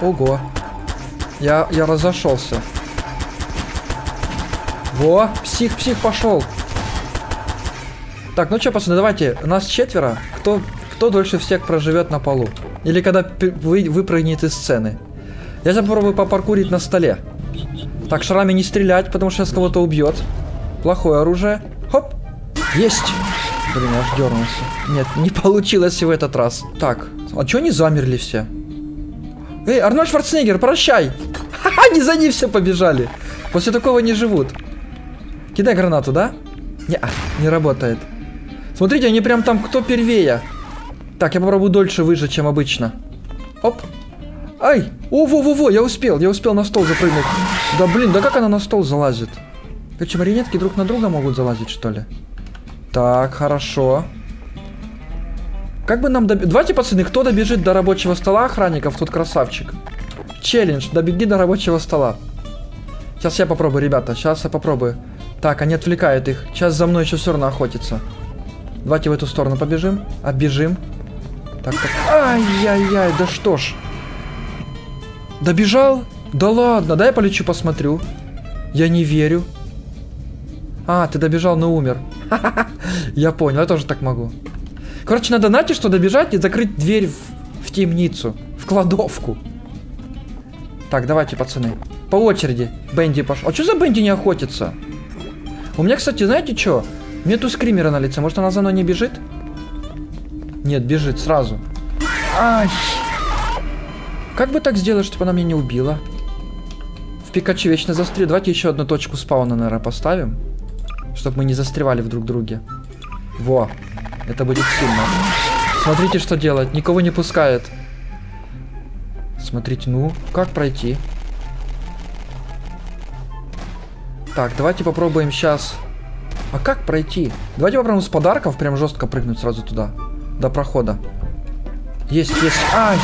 Ого. Я, я разошелся. Во, псих, псих пошел. Так, ну что, пацаны, давайте. Нас четверо. Кто, кто дольше всех проживет на полу? Или когда вы, выпрыгнет из сцены. Я попробую попаркурить на столе. Так, шарами не стрелять, потому что сейчас кого-то убьет. Плохое оружие. Хоп. Есть! Блин, аж дернулся. Нет, не получилось и в этот раз. Так, а чё они замерли все? Эй, Арнольд Шварценеггер, прощай! Ха-ха, они за ним все побежали. После такого не живут. Кидай гранату, да? Не, не работает. Смотрите, они прям там кто первее. Так, я попробую дольше выжить, чем обычно. Оп. Ай! О-во-во-во, я успел, я успел на стол запрыгнуть. Да блин, да как она на стол залазит? Короче, маринетки друг на друга могут залазить, что ли? Так, хорошо. Как бы нам добежать? Давайте, пацаны, кто добежит до рабочего стола охранников, тут красавчик. Челлендж, добеги до рабочего стола. Сейчас я попробую, ребята, сейчас я попробую. Так, они отвлекают их. Сейчас за мной еще все равно охотится. Давайте в эту сторону побежим. Оббежим. Так, так. Ай-яй-яй, да что ж. Добежал? Да ладно, дай я полечу посмотрю. Я не верю. А, ты добежал, но умер. Я понял, я тоже так могу. Короче, надо, знаете, что добежать и закрыть дверь в, в темницу. В кладовку. Так, давайте, пацаны. По очереди. Бенди пошел. А что за Бенди не охотится? У меня, кстати, знаете что? Нету скримера на лице. Может, она за мной не бежит? Нет, бежит сразу. Ай! Как бы так сделать, чтобы она меня не убила? В Пикачу вечно застрю. Давайте еще одну точку спауна, наверное, поставим. Чтобы мы не застревали в друг друге. Во. Это будет сильно. Смотрите, что делать. Никого не пускает. Смотрите, ну, как пройти? Так, давайте попробуем сейчас... А как пройти? Давайте попробуем с подарков прям жестко прыгнуть сразу туда. До прохода. Есть, есть. Ай!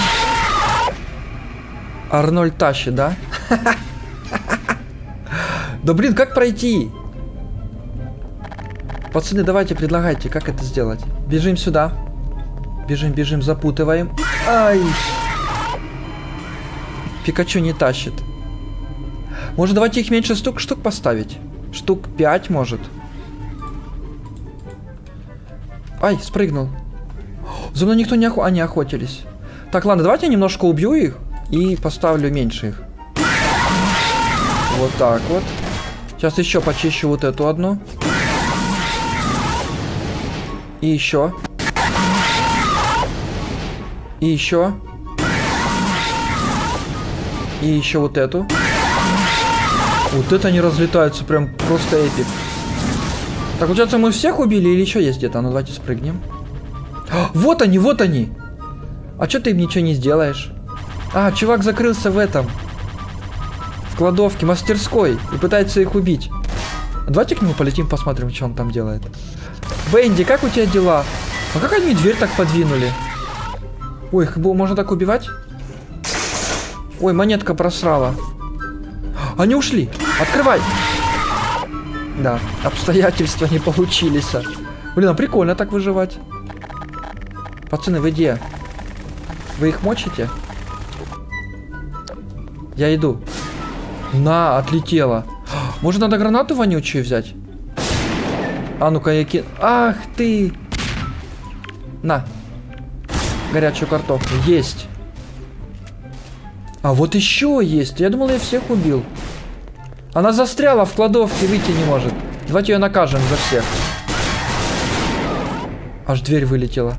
Арнольд тащит, да? Да блин, как пройти? Пацаны, давайте предлагайте, как это сделать. Бежим сюда. Бежим, бежим, запутываем. Ай! Пикачу не тащит. Может, давайте их меньше штук штук поставить? Штук пять, может. Ай, спрыгнул. За мной никто не охотился. Они охотились. Так, ладно, давайте я немножко убью их и поставлю меньше их. Вот так вот. Сейчас еще почищу вот эту одну. И еще. И еще. И еще вот эту. Вот это они разлетаются, прям просто эпик. Так, получается, мы всех убили или еще есть где-то? Ну, давайте спрыгнем. А, вот они, вот они! А что ты им ничего не сделаешь? А, чувак закрылся в этом. В кладовке, мастерской. И пытается их убить. Давайте к нему полетим, посмотрим, что он там делает. Бенди, как у тебя дела? А как они дверь так подвинули? Ой, их можно так убивать? Ой, монетка просрала. Они ушли. Открывай. Да, обстоятельства не получились. Блин, а прикольно так выживать. Пацаны, вы где? Вы их мочите? Я иду. На, отлетела. Может, надо гранату вонючую взять? А ну-ка, я кину. Ах ты! На. Горячую картофель. Есть. А вот еще есть. Я думал, я всех убил. Она застряла в кладовке, выйти не может. Давайте ее накажем за всех. Аж дверь вылетела.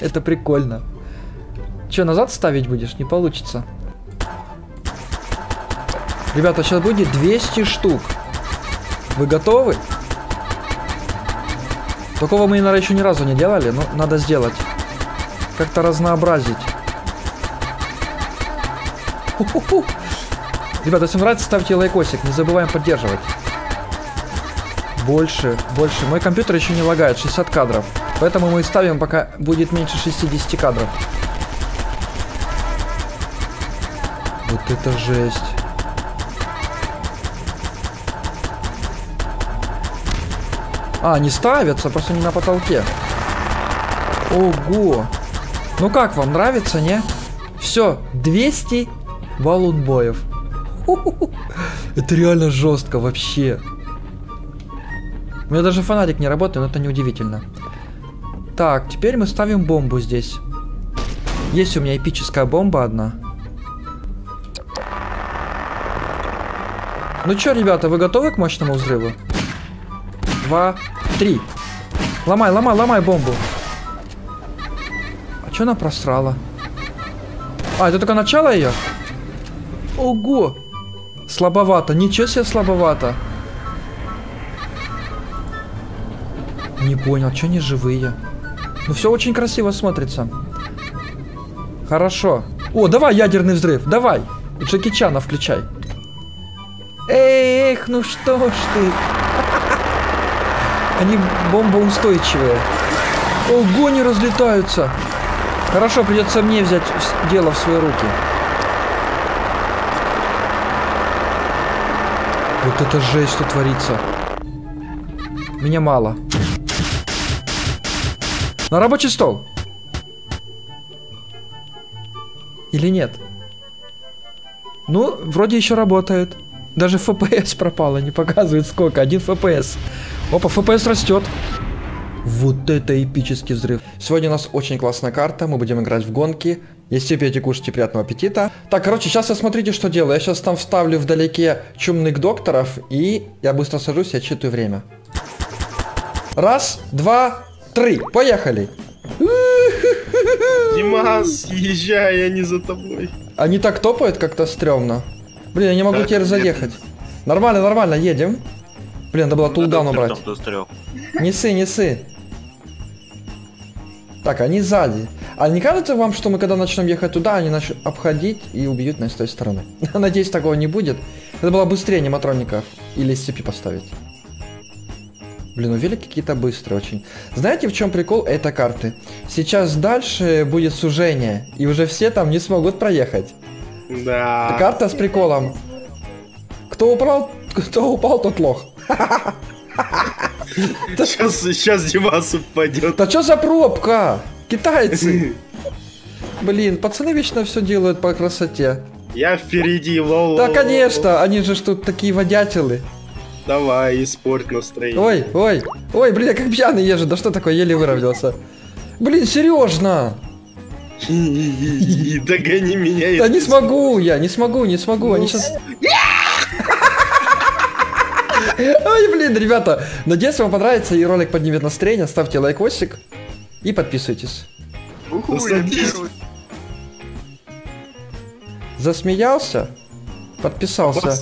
Это прикольно. Че, назад ставить будешь? Не получится. Ребята, сейчас будет двести штук. Вы готовы? Такого мы, наверное, еще ни разу не делали, но надо сделать. Как-то разнообразить. Ху-ху-ху. Ребята, если вам нравится, ставьте лайкосик. Не забываем поддерживать. Больше, больше. Мой компьютер еще не лагает, шестьдесят кадров. Поэтому мы ставим, пока будет меньше шестидесяти кадров. Вот это жесть. А, они ставятся, просто не на потолке. Ого. Ну как вам, нравится, не? Все, двести валунбоев. Это реально жестко вообще. У меня даже фонарик не работает, но это не удивительно. Так, теперь мы ставим бомбу здесь. Есть у меня эпическая бомба одна. Ну чё, ребята, вы готовы к мощному взрыву? Два, три. Ломай, ломай, ломай бомбу. А чё она просрала? А, это только начало ее? Ого! Слабовато. Ничего себе слабовато. Не понял, что они живые? Ну все очень красиво смотрится. Хорошо. О, давай ядерный взрыв. Давай. Джеки Чана включай. Эх, ну что ж ты. Они бомбоустойчивые. Ого, они разлетаются. Хорошо, придется мне взять дело в свои руки. Вот это жесть, что творится. Меня мало. На рабочий стол. Или нет? Ну, вроде еще работает. Даже эф пи эс пропало, не показывает сколько. Один эф пи эс. Опа, эф пи эс растет. Вот это эпический взрыв. Сегодня у нас очень классная карта, мы будем играть в гонки. Если пьете, кушайте, приятного аппетита. Так, короче, сейчас я смотрите, что делаю. Я сейчас там вставлю вдалеке чумных докторов, и я быстро сажусь, я читаю время. Раз, два, три. Поехали. Дима, съезжай, я не за тобой. Они так топают как-то стрёмно. Блин, я не могу так, теперь заехать. Нет. Нормально, нормально, едем. Блин, надо было тулдаун убрать. Не сы, не сы. Так, они сзади. А не кажется вам, что мы когда начнем ехать туда, они начнут обходить и убьют нас с той стороны? Надеюсь, такого не будет. Это было быстрее аниматроников. Или с цепи поставить. Блин, ну велики какие-то быстрые очень. Знаете, в чем прикол этой карты? Сейчас дальше будет сужение, и уже все там не смогут проехать. Да. Карта с приколом. Кто упал, кто упал, тот лох. Сейчас Димас упадет. Да что за пробка? Китайцы. Блин, пацаны вечно все делают по красоте. Я впереди, лол. Да, конечно, они же тут такие водятелы. Давай, испорть настроение. Ой, ой, ой, блин, я как пьяный езжу. Да что такое, еле выровнялся. Блин, серьезно. Догони меня. Да не смогу я, не смогу, не смогу. Они сейчас... Ой, блин, ребята. Надеюсь, вам понравится и ролик поднимет настроение. Ставьте лайкосик и подписывайтесь. Засмеялся? Подписался?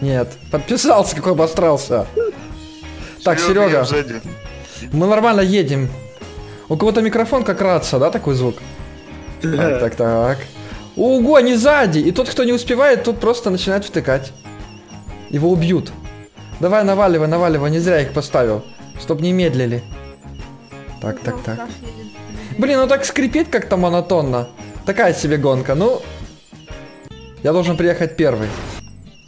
Нет, подписался, какой обострался. Так, Серега, мы нормально едем. У кого-то микрофон как рация, да, такой звук? Так, так, так. Ого, не сзади. И тот, кто не успевает, тут просто начинает втыкать. Его убьют. Давай, наваливай, наваливай, не зря их поставил. Чтоб не медлили. Так, так, так. Блин, ну так скрипеть как-то монотонно. Такая себе гонка, ну. Я должен приехать первый.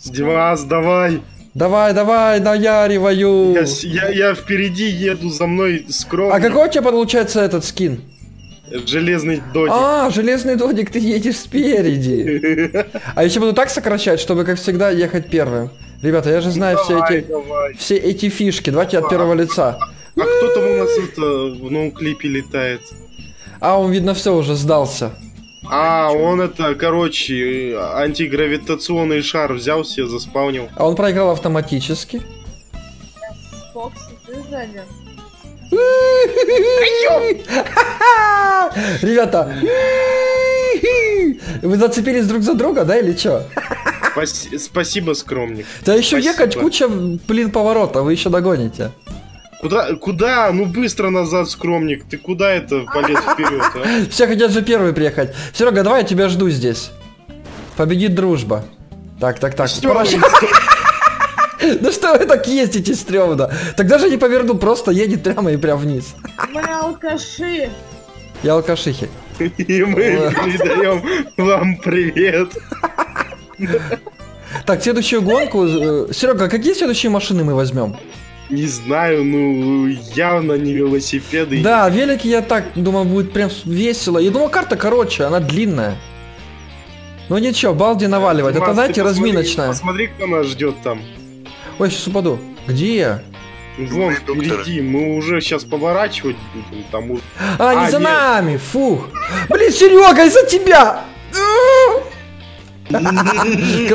Димас, давай! Давай, давай, наяриваю! Я, я, я впереди еду, за мной скромно. А какой у тебя получается этот скин? Железный додик. А, железный додик, ты едешь спереди. А еще буду так сокращать, чтобы, как всегда, ехать первым. Ребята, я же знаю все эти все эти фишки. Давайте от первого лица. А кто там у нас в новом клипе летает? А, он, видно, все уже сдался. А, он это, короче, антигравитационный шар взял себе, заспаунил. А он проиграл автоматически. Фокси, ты сзади. Ребята, вы зацепились друг за друга, да, или что? Спасибо, скромник. Да еще ехать куча, блин, поворота, вы еще догоните. Куда, куда? Ну быстро назад, скромник. Ты куда это полез вперед? А? Все хотят же первый приехать. Серега, давай я тебя жду здесь. Победит дружба. Так, так, так. Ну что вы так ездите стрёмно? Так даже не поверну, просто едет прямо и прям вниз. Мы алкаши. Я алкашихи. И мы передаем вам привет. Так, следующую гонку. Серега, какие следующие машины мы возьмем? Не знаю, ну явно не велосипеды. Да, велики я так думаю, будет прям весело. Я думал, карта короче, она длинная. Ну ничего, балди наваливать. Дима, это, знаете, посмотри, разминочная. Посмотри, кто нас ждет там. Ой, сейчас упаду. Где я? Вон, впереди, мы уже сейчас поворачивать будем. Там уже... А, а, не а, за нет. нами, фух. Блин, Серега, из-за тебя!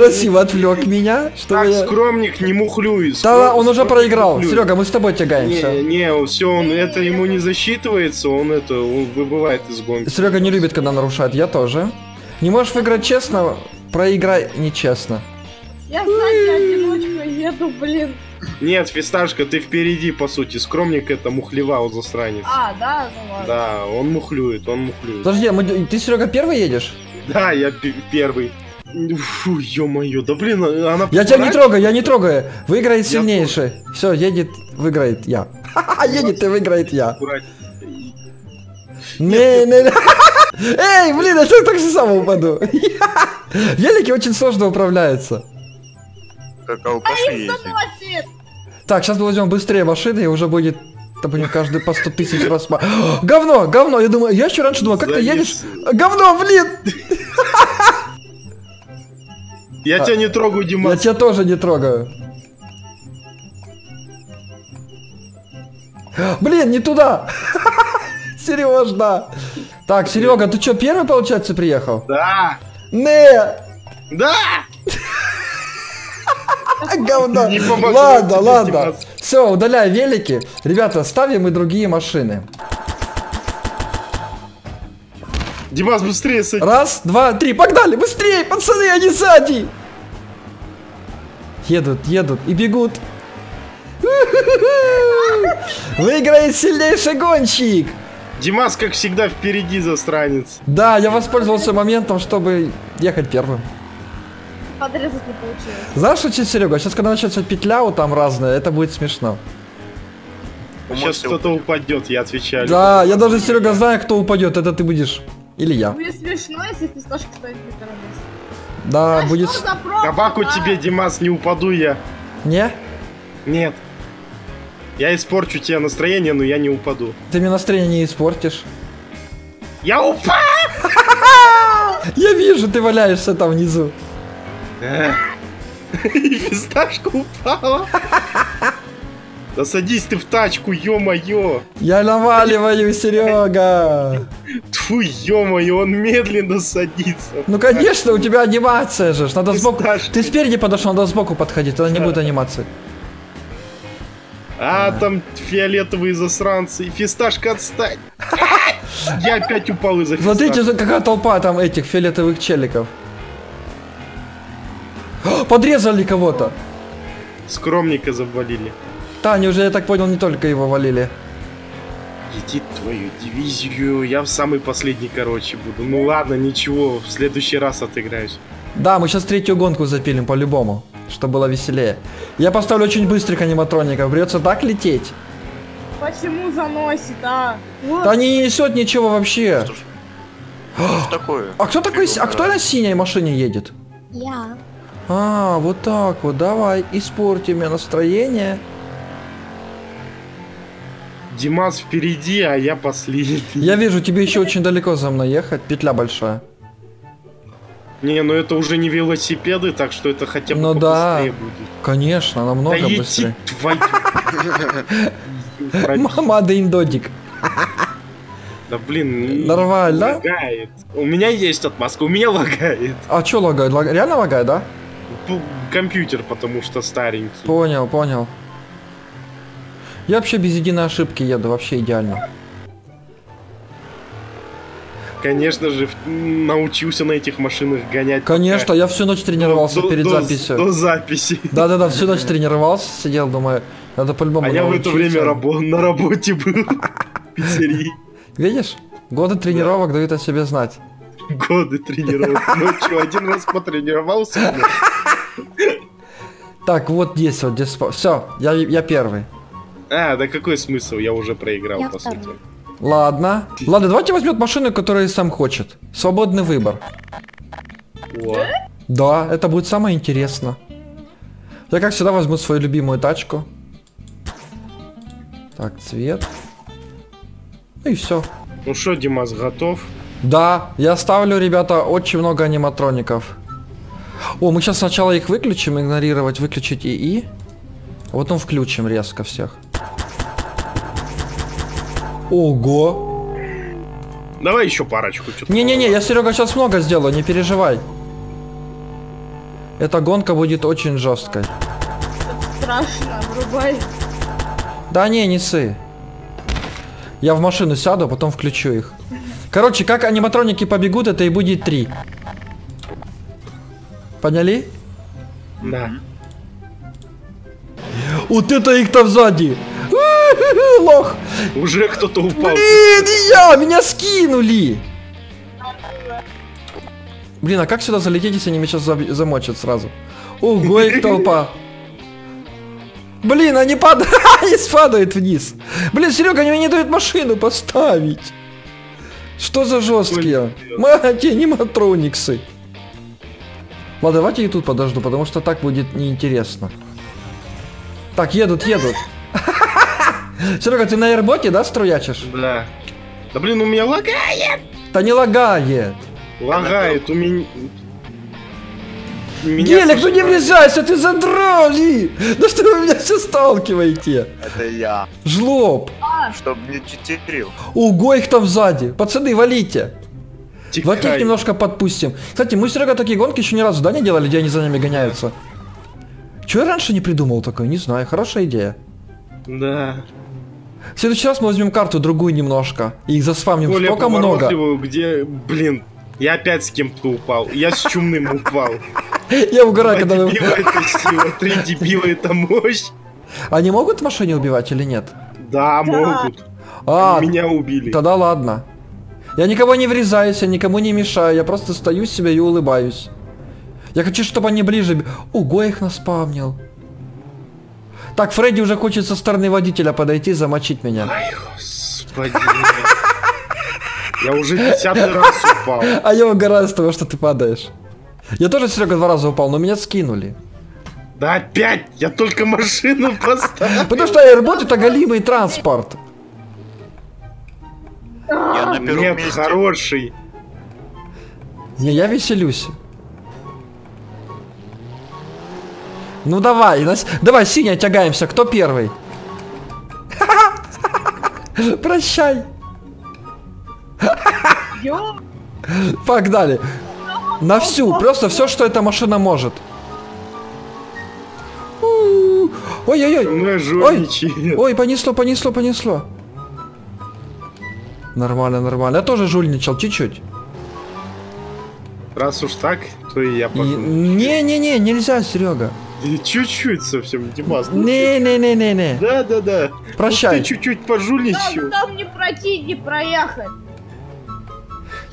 Красиво отвлек меня. Так, я... скромник, не мухлюй. Скромник, да, он уже проиграл. Серега, мы с тобой тягаемся. Не, не, все, он, это ему не засчитывается, он это, он выбывает из гонки. Серега не любит, когда нарушает, я тоже. Не можешь выиграть честно, проиграй нечестно. Я сзади одиночку еду, блин. Нет, фисташка, ты впереди, по сути. Скромник это мухлевал, засранец. А, да, ну ладно. Да, он мухлюет, он мухлюет. Подожди, мы... ты, Серега, первый едешь? Да, я первый. Фу, ё-моё, да блин, она... Я тебя не трогаю, я не трогаю. Выиграет сильнейший. Все, едет, выиграет я. Едет и выиграет я. Не, не, не. Эй, блин, я сейчас так же сам упаду. Велики очень сложно управляются. Как алкаши ездят. Так, сейчас мы возьмем быстрее машины, и уже будет... Там у них каждый по сто тысяч раз... Говно, говно, я думаю, я еще раньше думал, как ты едешь? Говно, блин! Я тебя не трогаю, Дима. Я тебя тоже не трогаю. Блин, не туда. Сережа. Так, Серега, ты что, первый, получается, приехал? Да. Не. Да. Говно. Ладно, ладно. Все, удаляй велики. Ребята, ставим и другие машины. Димас, быстрее садись. Раз, два, три, погнали, быстрее, пацаны, они сзади. Едут, едут и бегут. Выиграет сильнейший гонщик. Димас, как всегда, впереди засранец. Да, я воспользовался моментом, чтобы ехать первым. Подрезать не получилось. Знаешь, что, Серега, сейчас, когда начнется петля, вот там разная, это будет смешно. Сейчас кто-то упадет, я отвечаю. Да, я даже, Серега, знаю, кто упадет, это ты будешь. Или я. Будет смешно, если фисташка станет на втором месте. Да, а будет... Кабаку а? Тебе, Димас, не упаду я. Не? Нет. Я испорчу тебе настроение, но я не упаду. Ты мне настроение не испортишь. Я упал! Я вижу, ты валяешься там внизу. И фисташка упала. Да садись ты в тачку, ё-моё! Я наваливаю, Серега! Тьфу, ё-моё, он медленно садится. Ну конечно, у тебя анимация же, надо сбоку. Ты спереди подошел, надо сбоку подходить, тогда не будет анимации. А там фиолетовые засранцы и фисташка, отстань! Я опять упал из-за фисташки. Смотрите, какая толпа там этих фиолетовых челиков. Подрезали кого-то. Скромника завалили. Да, они уже, я так понял, не только его валили. Иди твою дивизию, я в самый последний, короче, буду. Ну ладно, ничего, в следующий раз отыграюсь. Да, мы сейчас третью гонку запилим по-любому, чтобы было веселее. Я поставлю очень быстрых аниматроников, придется так лететь. Почему заносит, а? Вот. Да не несет ничего вообще. Что ж, что ж такое? А кто такой, а кто на синей машине едет? Я. А, вот так вот, давай, испорти мне настроение. Димас впереди, а я последний. Я вижу, тебе еще очень далеко за мной ехать, петля большая. Не, ну это уже не велосипеды, так что это хотя бы ну да, быстрее будет. Конечно, намного да быстрее. Мама, да индодик. Да блин, нормально. Лагает. У меня есть отмазка, у меня лагает. А что лагает? Реально лагает, да? Компьютер, потому что старенький. Понял, понял. Я вообще без единой ошибки еду, вообще идеально. Конечно же, научился на этих машинах гонять. Конечно, я всю ночь тренировался до, перед до, записью. До записи. Да-да-да, всю ночь тренировался, сидел, думаю, надо по-любому научиться. А я в это время рабо- на работе был в пиццерии. Видишь, годы тренировок дают о себе знать. Годы тренировок. Ночью один раз потренировался. Так, вот здесь вот, здесь. Все, я первый. А, да какой смысл? Я уже проиграл, я по второй. Сути. Ладно. Ладно, давайте возьмем машину, которую сам хочет. Свободный выбор. О. Да, это будет самое интересное. Я, как всегда, возьму свою любимую тачку. Так, цвет. Ну и все. Ну что, Димас, готов? Да, я ставлю, ребята, очень много аниматроников. О, мы сейчас сначала их выключим, игнорировать, выключить ИИ. Вот он включим резко всех. Ого! Давай еще парочку. Не-не-не, я, Серега, сейчас много сделаю, не переживай. Эта гонка будет очень жесткой. Страшно, врубай. Да не, не ссы. Я в машину сяду, а потом включу их. Короче, как аниматроники побегут, это и будет три. Поняли? Да. Вот это их там сзади. Лох. Уже кто-то упал. Блин, я, меня скинули. Блин, а как сюда залететь, если они меня сейчас замочат сразу? Ого, их толпа. Блин, они падают, они спадают вниз. Блин, Серега, они мне не дают машину поставить. Что за жесткие? Мать, аниматрониксы. Ладно, давайте я тут подожду, потому что так будет неинтересно. Так, едут, едут. Серега, ты на аирботе, да, струячишь? Да. Да блин, у меня лагает. Да не лагает. Лагает у меня... меня Гелик, ну не врезайся, ты задрали! Ну что вы меня все сталкиваете? Это я. Жлоб. А, чтобы не читерил. Ого, их там сзади. Пацаны, валите. Давайте их немножко подпустим. Кстати, мы с Серега такие гонки еще ни разу, да, не делали, где они за нами гоняются? Чего я раньше не придумал такой? Не знаю, хорошая идея. Да. В следующий раз мы возьмем карту другую немножко. И их заспамним столько много. Где, блин, я опять с кем-то упал. Я с Чумным упал. Я угораю, когда вы... Три дебила, это мощь. Они могут в машине убивать или нет? Да, могут. А, меня убили. Тогда ладно. Я никого не врезаюсь, я никому не мешаю. Я просто стою себе и улыбаюсь. Я хочу, чтобы они ближе... Ого, их наспавнил. Так, Фредди уже хочет со стороны водителя подойти, замочить меня. Ай, господи. Я уже десятый раз упал. А я угораю с того, что ты падаешь. Я тоже, Серега, два раза упал, но меня скинули. Да опять! Я только машину поставил. Потому что аэробот — это голимый транспорт. Я на первом месте. Нет, хороший. Не, я веселюсь. Ну давай, давай, синяя, тягаемся. Кто первый? Прощай. Погнали. На всю, просто все, что эта машина может. Ой-ой-ой. Ой, понесло, понесло, понесло. Нормально, нормально. Я тоже жульничал чуть-чуть. Раз уж так, то и я пошел. Не-не-не, нельзя, Серега. Чуть-чуть совсем, Димас. Не-не-не-не-не. Да-да-да. Прощай. Ты чуть-чуть пожульничал. Там не пройти, не проехать.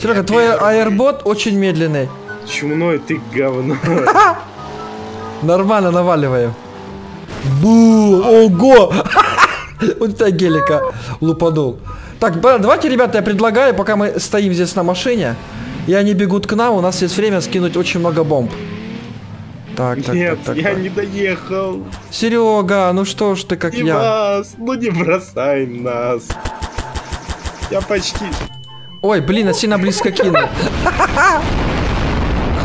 Серега, твой аэробот очень медленный. Чумной, ты говно. Нормально наваливаю. Бу! Ого! Вот это Гелика лупанул. Так, давайте, ребята, я предлагаю, пока мы стоим здесь на машине, и они бегут к нам, у нас есть время скинуть очень много бомб. Так, так, нет, так, так, я так. не доехал. Серега, ну что ж ты как не я. Вас, ну не бросай нас. Я почти... Ой, блин, я сильно близко кинул.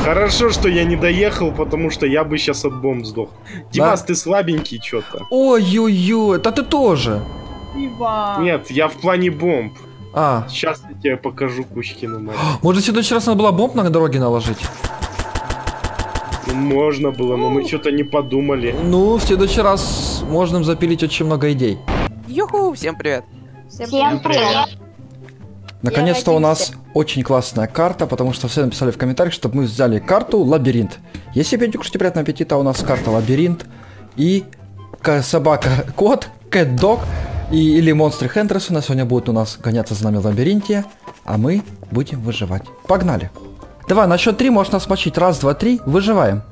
Хорошо, что я не доехал, потому что я бы сейчас от бомб сдох. Димас, да? Ты слабенький что-то. Ой-ой-ой, да ты тоже. Нет, я в плане бомб. А. Сейчас я тебе покажу Кучкину мать. Может, в следующий раз надо было бомб на дороге наложить? Ну, можно было, но мы что-то не подумали. Ну, в следующий раз можно запилить очень много идей. Юху, всем привет. Всем, всем привет. привет. Наконец-то у нас очень классная карта, потому что все написали в комментариях, чтобы мы взяли карту Лабиринт. Если пьете, кушайте, приятного аппетита. У нас карта Лабиринт и собака-кот, кэт-дог и или монстры Хендерсона сегодня будут у нас гоняться за нами в лабиринте, а мы будем выживать. Погнали! Давай, на счет три можно смочить. Раз, два, три. Выживаем.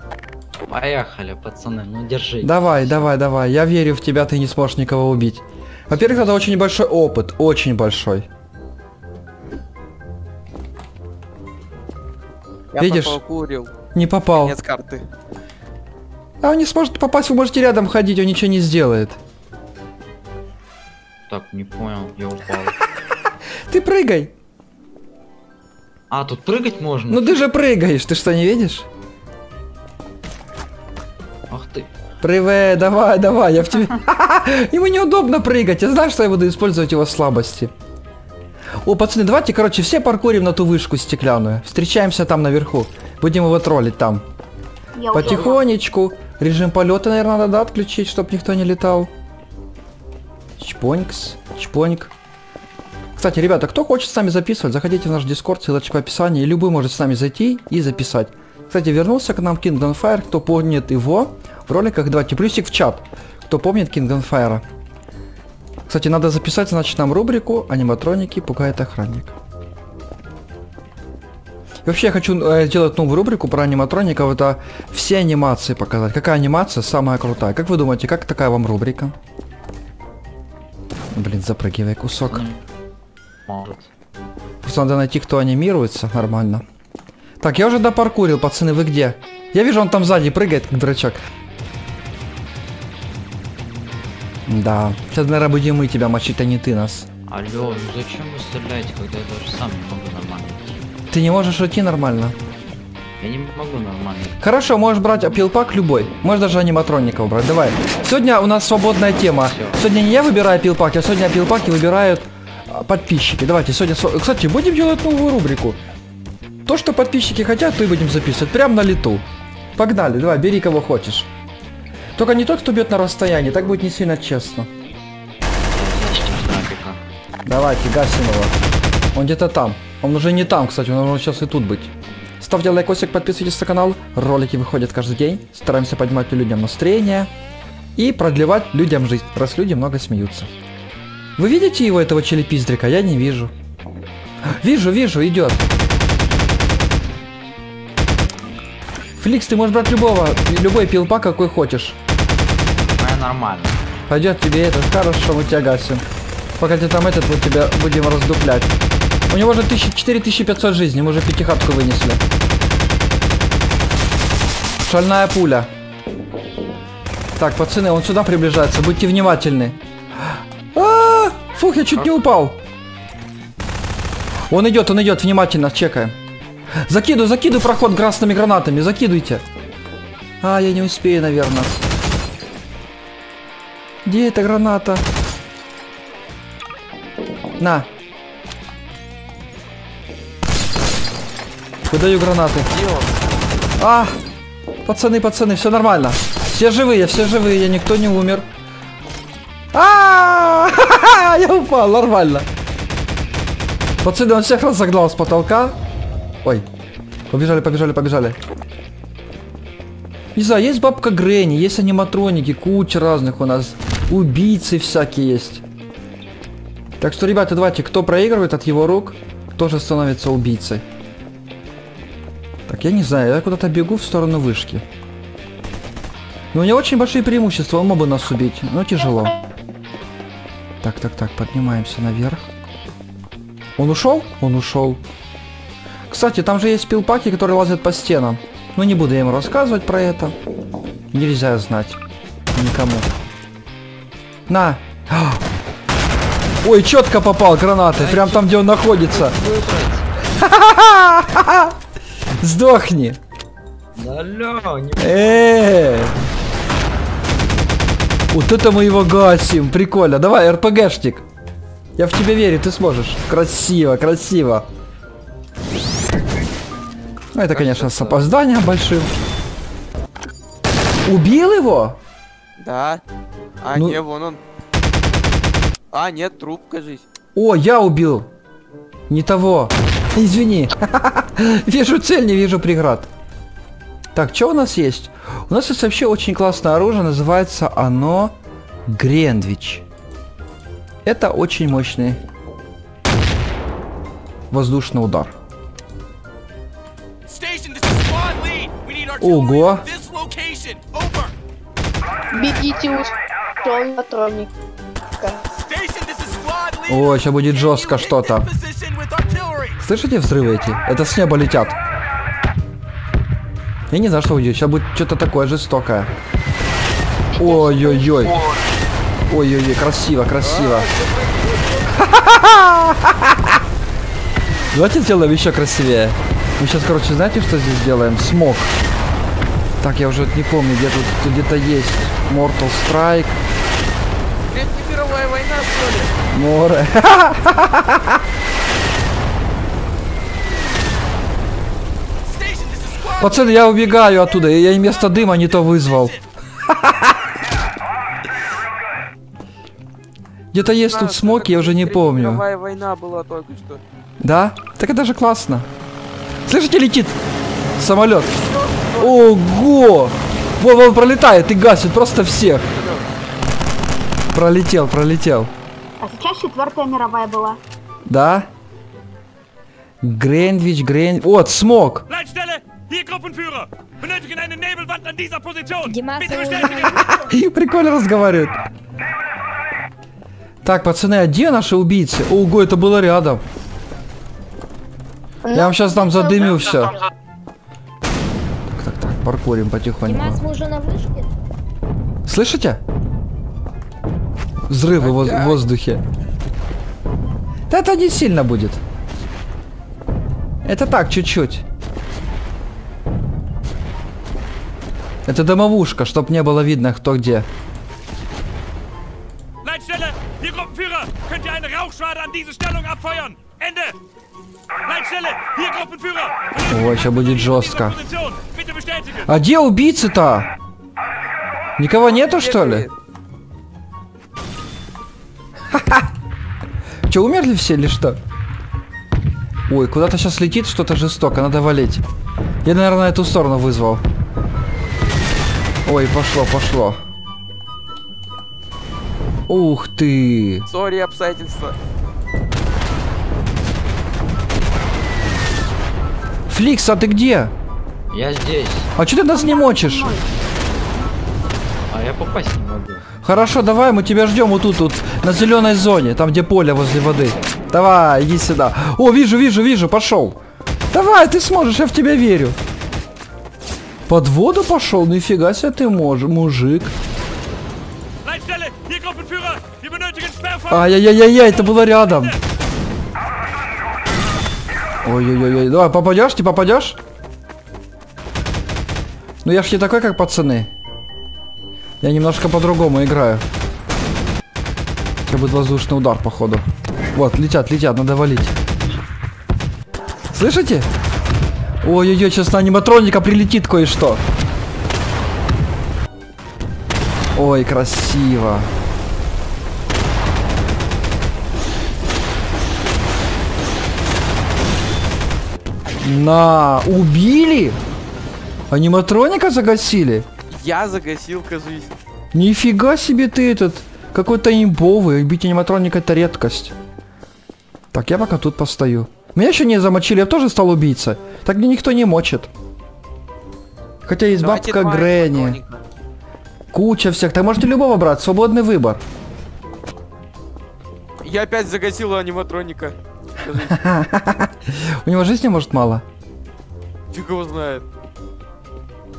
Поехали, пацаны, ну держи. Давай, давай, давай. Я верю в тебя, ты не сможешь никого убить. Во-первых, это очень большой опыт, очень большой. Я видишь? Попал, не попал. Нет карты. А он не сможет попасть, вы можете рядом ходить, он ничего не сделает. Так, не понял, я упал. Ты прыгай. А, тут прыгать можно? Ну ты же прыгаешь, ты что, не видишь? Ах ты. Привет, давай, давай, я в тебе... Ему неудобно прыгать, я знаю, что я буду использовать его слабости. О, пацаны, давайте, короче, все паркурим на ту вышку стеклянную. Встречаемся там наверху. Будем его троллить там. Я потихонечку. Уже. Режим полета, наверное, надо, да, отключить, чтобы никто не летал. Чпонькс, чпоньк. Кстати, ребята, кто хочет с нами записывать, заходите в наш Discord, ссылочка в описании. Любой может с нами зайти и записать. Кстати, вернулся к нам Kingdom Fire. Кто помнит его в роликах, давайте плюсик в чат. Кто помнит Kingdom Fire. Кстати, надо записать, значит, нам рубрику «Аниматроники пугает охранник». И вообще, я хочу э, делать новую рубрику про аниматроников. Это все анимации показать. Какая анимация самая крутая? Как вы думаете, как такая вам рубрика? Блин, запрыгивай кусок. Просто надо найти, кто анимируется нормально. Так, я уже допаркурил, пацаны, вы где? Я вижу, он там сзади прыгает, как дурачок. Да. Сейчас, наверное, будем мы тебя мочить, а не ты нас. Алло, ну зачем вы стреляете, когда я даже сам не могу нормально? Ты не можешь уйти нормально? Я не могу нормально. Хорошо, можешь брать апилпак любой. Можешь даже аниматроников брать. Давай. Сегодня у нас свободная тема. Всё. Сегодня не я выбираю апилпак, а сегодня апилпаки выбирают подписчики. Давайте сегодня... Кстати, будем делать новую рубрику. То, что подписчики хотят, то и будем записывать. Прям на лету. Погнали, давай, бери кого хочешь. Только не тот, кто бьет на расстоянии. Так будет не сильно честно. Давайте, гасим его. Он где-то там. Он уже не там, кстати. Он уже сейчас и тут быть. Ставьте лайкосик, подписывайтесь на канал. Ролики выходят каждый день. Стараемся поднимать людям настроение и продлевать людям жизнь, раз люди много смеются. Вы видите его, этого челепиздрика? Я не вижу. Вижу, вижу, идет. Фликс, ты можешь брать любого, любой пилпак, какой хочешь. Нормально. Пойдет тебе этот, хорошо, мы тебя гасим. Пока ты там этот, мы тебя будем раздуплять. У него же четыре тысячи пятьсот жизней, мы уже пятихатку вынесли. Шальная пуля. Так, пацаны, он сюда приближается, будьте внимательны. А-а-а! Фух, я чуть не упал. Он идет, он идет, внимательно, чекаем. Закидывай, закидывай проход красными гранатами, закидывайте. А, я не успею, наверное. Где эта граната? На. Выдаю гранаты. А, пацаны, пацаны, все нормально. Все живые, все живые, я никто не умер. А, я упал, нормально. Пацаны, он всех разогнал с потолка. Ой, побежали, побежали, побежали. Не знаю, есть бабка Грэнни, есть аниматроники, куча разных у нас. Убийцы всякие есть. Так что, ребята, давайте, кто проигрывает от его рук, тоже становится убийцей. Так, я не знаю, я куда-то бегу в сторону вышки. Но у меня очень большие преимущества, он мог бы нас убить, но тяжело. Так, так, так, поднимаемся наверх. Он ушел? Он ушел. Кстати, там же есть пилпаки, которые лазят по стенам. Но не буду я им рассказывать про это. Нельзя знать. Никому. На! Ой, четко попал гранаты, прям там, где он находится. Сдохни. Эээ. Вот это мы его гасим, прикольно. Давай, РПГшник. Я в тебя верю, ты сможешь. Красиво, красиво. Ну это, конечно, с опозданием большим. Убил его? Да. А ну... не, вон он. А, нет, труп, кажись. О, я убил. Не того. Извини. Вижу цель, не вижу преград. Так, что у нас есть? У нас есть вообще очень классное оружие. Называется оно Гренвич. Это очень мощный воздушный удар. Ого. Бегите уж. О, сейчас будет жестко что-то. Слышите взрывы эти? Это с неба летят. Я не знаю, что будет. Сейчас будет что-то такое жестокое. Ой-ой-ой. Ой-ой-ой, красиво, красиво. Давайте сделаем еще красивее. Мы сейчас, короче, знаете, что здесь делаем? Смог. Так, я уже не помню, где тут где-то есть. Mortal Strike. Третья мировая война, что ли? Море. Пацаны, я убегаю оттуда, я вместо дыма не то вызвал. Где-то есть тут смоки, я уже не помню. Мировая война была только что. Да? Так это же классно. Слышите, летит самолет. Ого! Вон он пролетает и гасит просто всех. Пролетел, пролетел. А сейчас четвертая мировая была. Да? Гренвич, Гренвич... Вот, смог! Прикольно разговаривает. Так, пацаны, а где наши убийцы? Ого, это было рядом. Я вам сейчас там задымю все. Так, так, так, паркурим потихоньку. Слышите? Взрывы в воздухе. Да это не сильно будет. Это так, чуть-чуть. Это домовушка, чтоб не было видно, кто где. Ой, сейчас будет жестко. А где убийцы-то? Никого нету, что ли? Ха-ха! Че, умерли все или что? Ой, куда-то сейчас летит что-то жестоко, надо валить. Я, наверное, эту сторону вызвал. Ой, пошло, пошло. Ух ты! Сори, обстоятельства. Фликс, а ты где? Я здесь. А че ты нас не мочишь? А я попасть не могу. Хорошо, давай, мы тебя ждем вот тут, тут на зеленой зоне, там где поле возле воды. Давай, иди сюда. О, вижу, вижу, вижу, пошел. Давай, ты сможешь, я в тебя верю. Под воду пошел? Нифига себе ты можешь, мужик. Ай-яй-яй-яй, это было рядом. Ой-ой-ой, давай, попадешь, ты попадешь? Ну я ж не такой, как пацаны. Я немножко по-другому играю. Как будет воздушный удар, походу. Вот, летят, летят, надо валить. Слышите? Ой-ой-ой, сейчас на аниматроника прилетит кое-что. Ой, красиво. На, убили? Аниматроника загасили? Я загасил, казусь. Нифига себе ты этот. Какой-то имбовый. Убить аниматроника — это редкость. Так, я пока тут постою. Меня еще не замочили, я тоже стал убийцей. Так мне никто не мочит. Хотя есть давайте бабка Грэнни. Куча всех. Так можете любого брать, свободный выбор. Я опять загасила аниматроника. У него жизни, может, мало? Фиг его знает.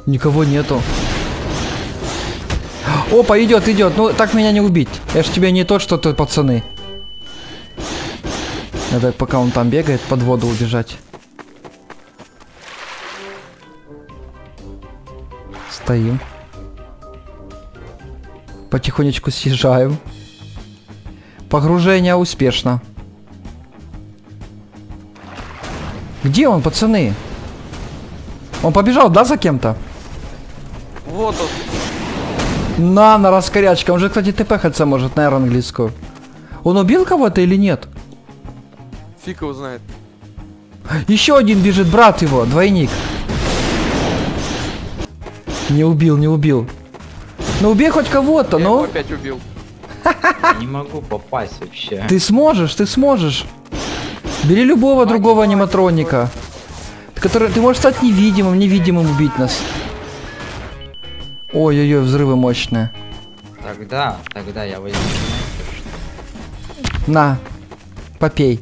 Никого нету. Опа, идет, идет. Ну, так меня не убить. Я ж тебе не тот, что ты, пацаны. Надо, пока он там бегает, под воду убежать. Стоим. Потихонечку съезжаем. Погружение успешно. Где он, пацаны? Он побежал, да, за кем-то? Вот он. На, на, раскорячка. Он же, кстати, тпхаться может, наверное, английскую. Он убил кого-то или нет? Фиг его знает. Еще один бежит, брат его, двойник. Не убил, не убил. Ну убей хоть кого-то, я но... его опять убил. Не могу попасть вообще. Ты сможешь, ты сможешь. Бери любого мать другого мать аниматроника. Мать. Который... Ты можешь стать невидимым, невидимым убить нас. Ой-ой-ой, взрывы мощные. Тогда, тогда я возьму. На, попей.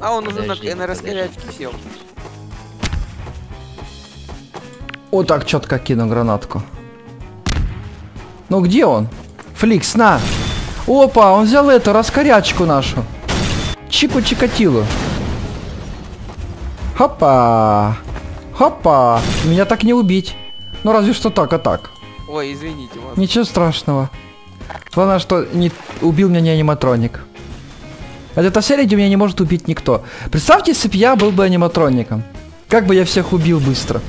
А он уже подожди, на, на раскорячке сел. Вот так четко кину гранатку. Ну где он? Фликс, на! Опа, он взял эту раскорячку нашу. Чику-чикатилу. Хопа! Хопа! Меня так не убить. Ну разве что так, а так. Ой, извините. Вас. Ничего страшного. Главное, что не убил меня не аниматроник. Это та серия, где меня не может убить никто. Представьте, если бы я был бы аниматроником. Как бы я всех убил быстро.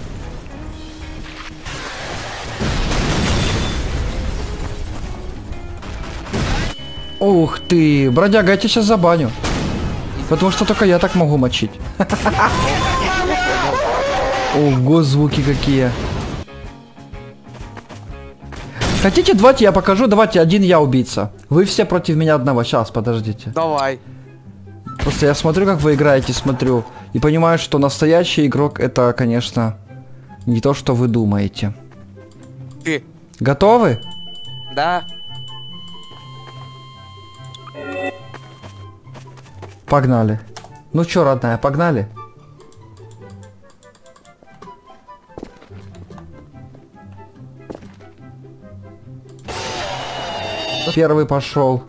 Ух ты, бродяга, я тебя сейчас забаню. Потому что только я так могу мочить. Ого, звуки какие. Хотите, давайте я покажу, давайте один я убийца. Вы все против меня одного, сейчас, подождите. Давай. Просто я смотрю, как вы играете, смотрю. И понимаю, что настоящий игрок — это, конечно, не то, что вы думаете. Ты. Готовы? Да. Погнали. Ну чё, родная, погнали? Первый пошел.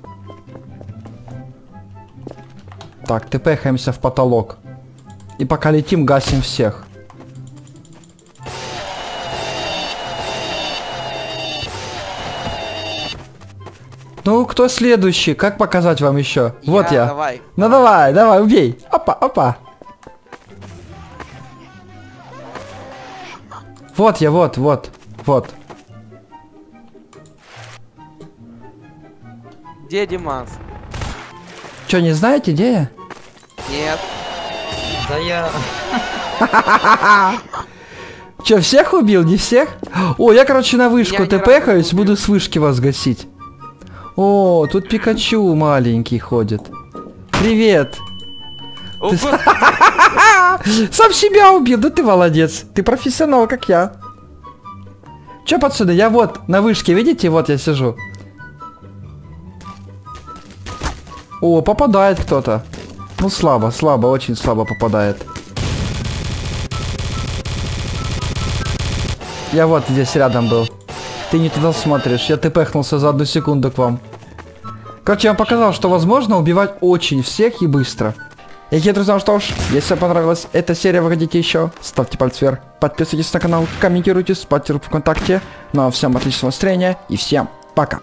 Так, тпхаемся в потолок. И пока летим, гасим всех. Ну, кто следующий? Как показать вам еще? Я, вот я. Давай. Ну давай, давай, убей. Опа, опа. Вот я, вот, вот, вот. Где Димас? Че, не знаете, где я? Нет. Да я... Че, всех убил? Не всех? О, я, короче, на вышку тпхаюсь, буду с вышки вас гасить. О, тут Пикачу маленький ходит. Привет! Ты... Сам себя убил, да ты молодец. Ты профессионал, как я. Че, пацаны, я вот на вышке, видите, вот я сижу. О, попадает кто-то. Ну слабо, слабо, очень слабо попадает. Я вот здесь рядом был. Ты не туда смотришь, я тпхнулся за одну секунду к вам. Короче, я вам показал, что возможно убивать очень всех и быстро. И, друзья, что ж, если вам понравилась эта серия, вы хотите еще, ставьте палец вверх, подписывайтесь на канал, комментируйте, ставьте руку ВКонтакте. Ну а всем отличного настроения и всем пока.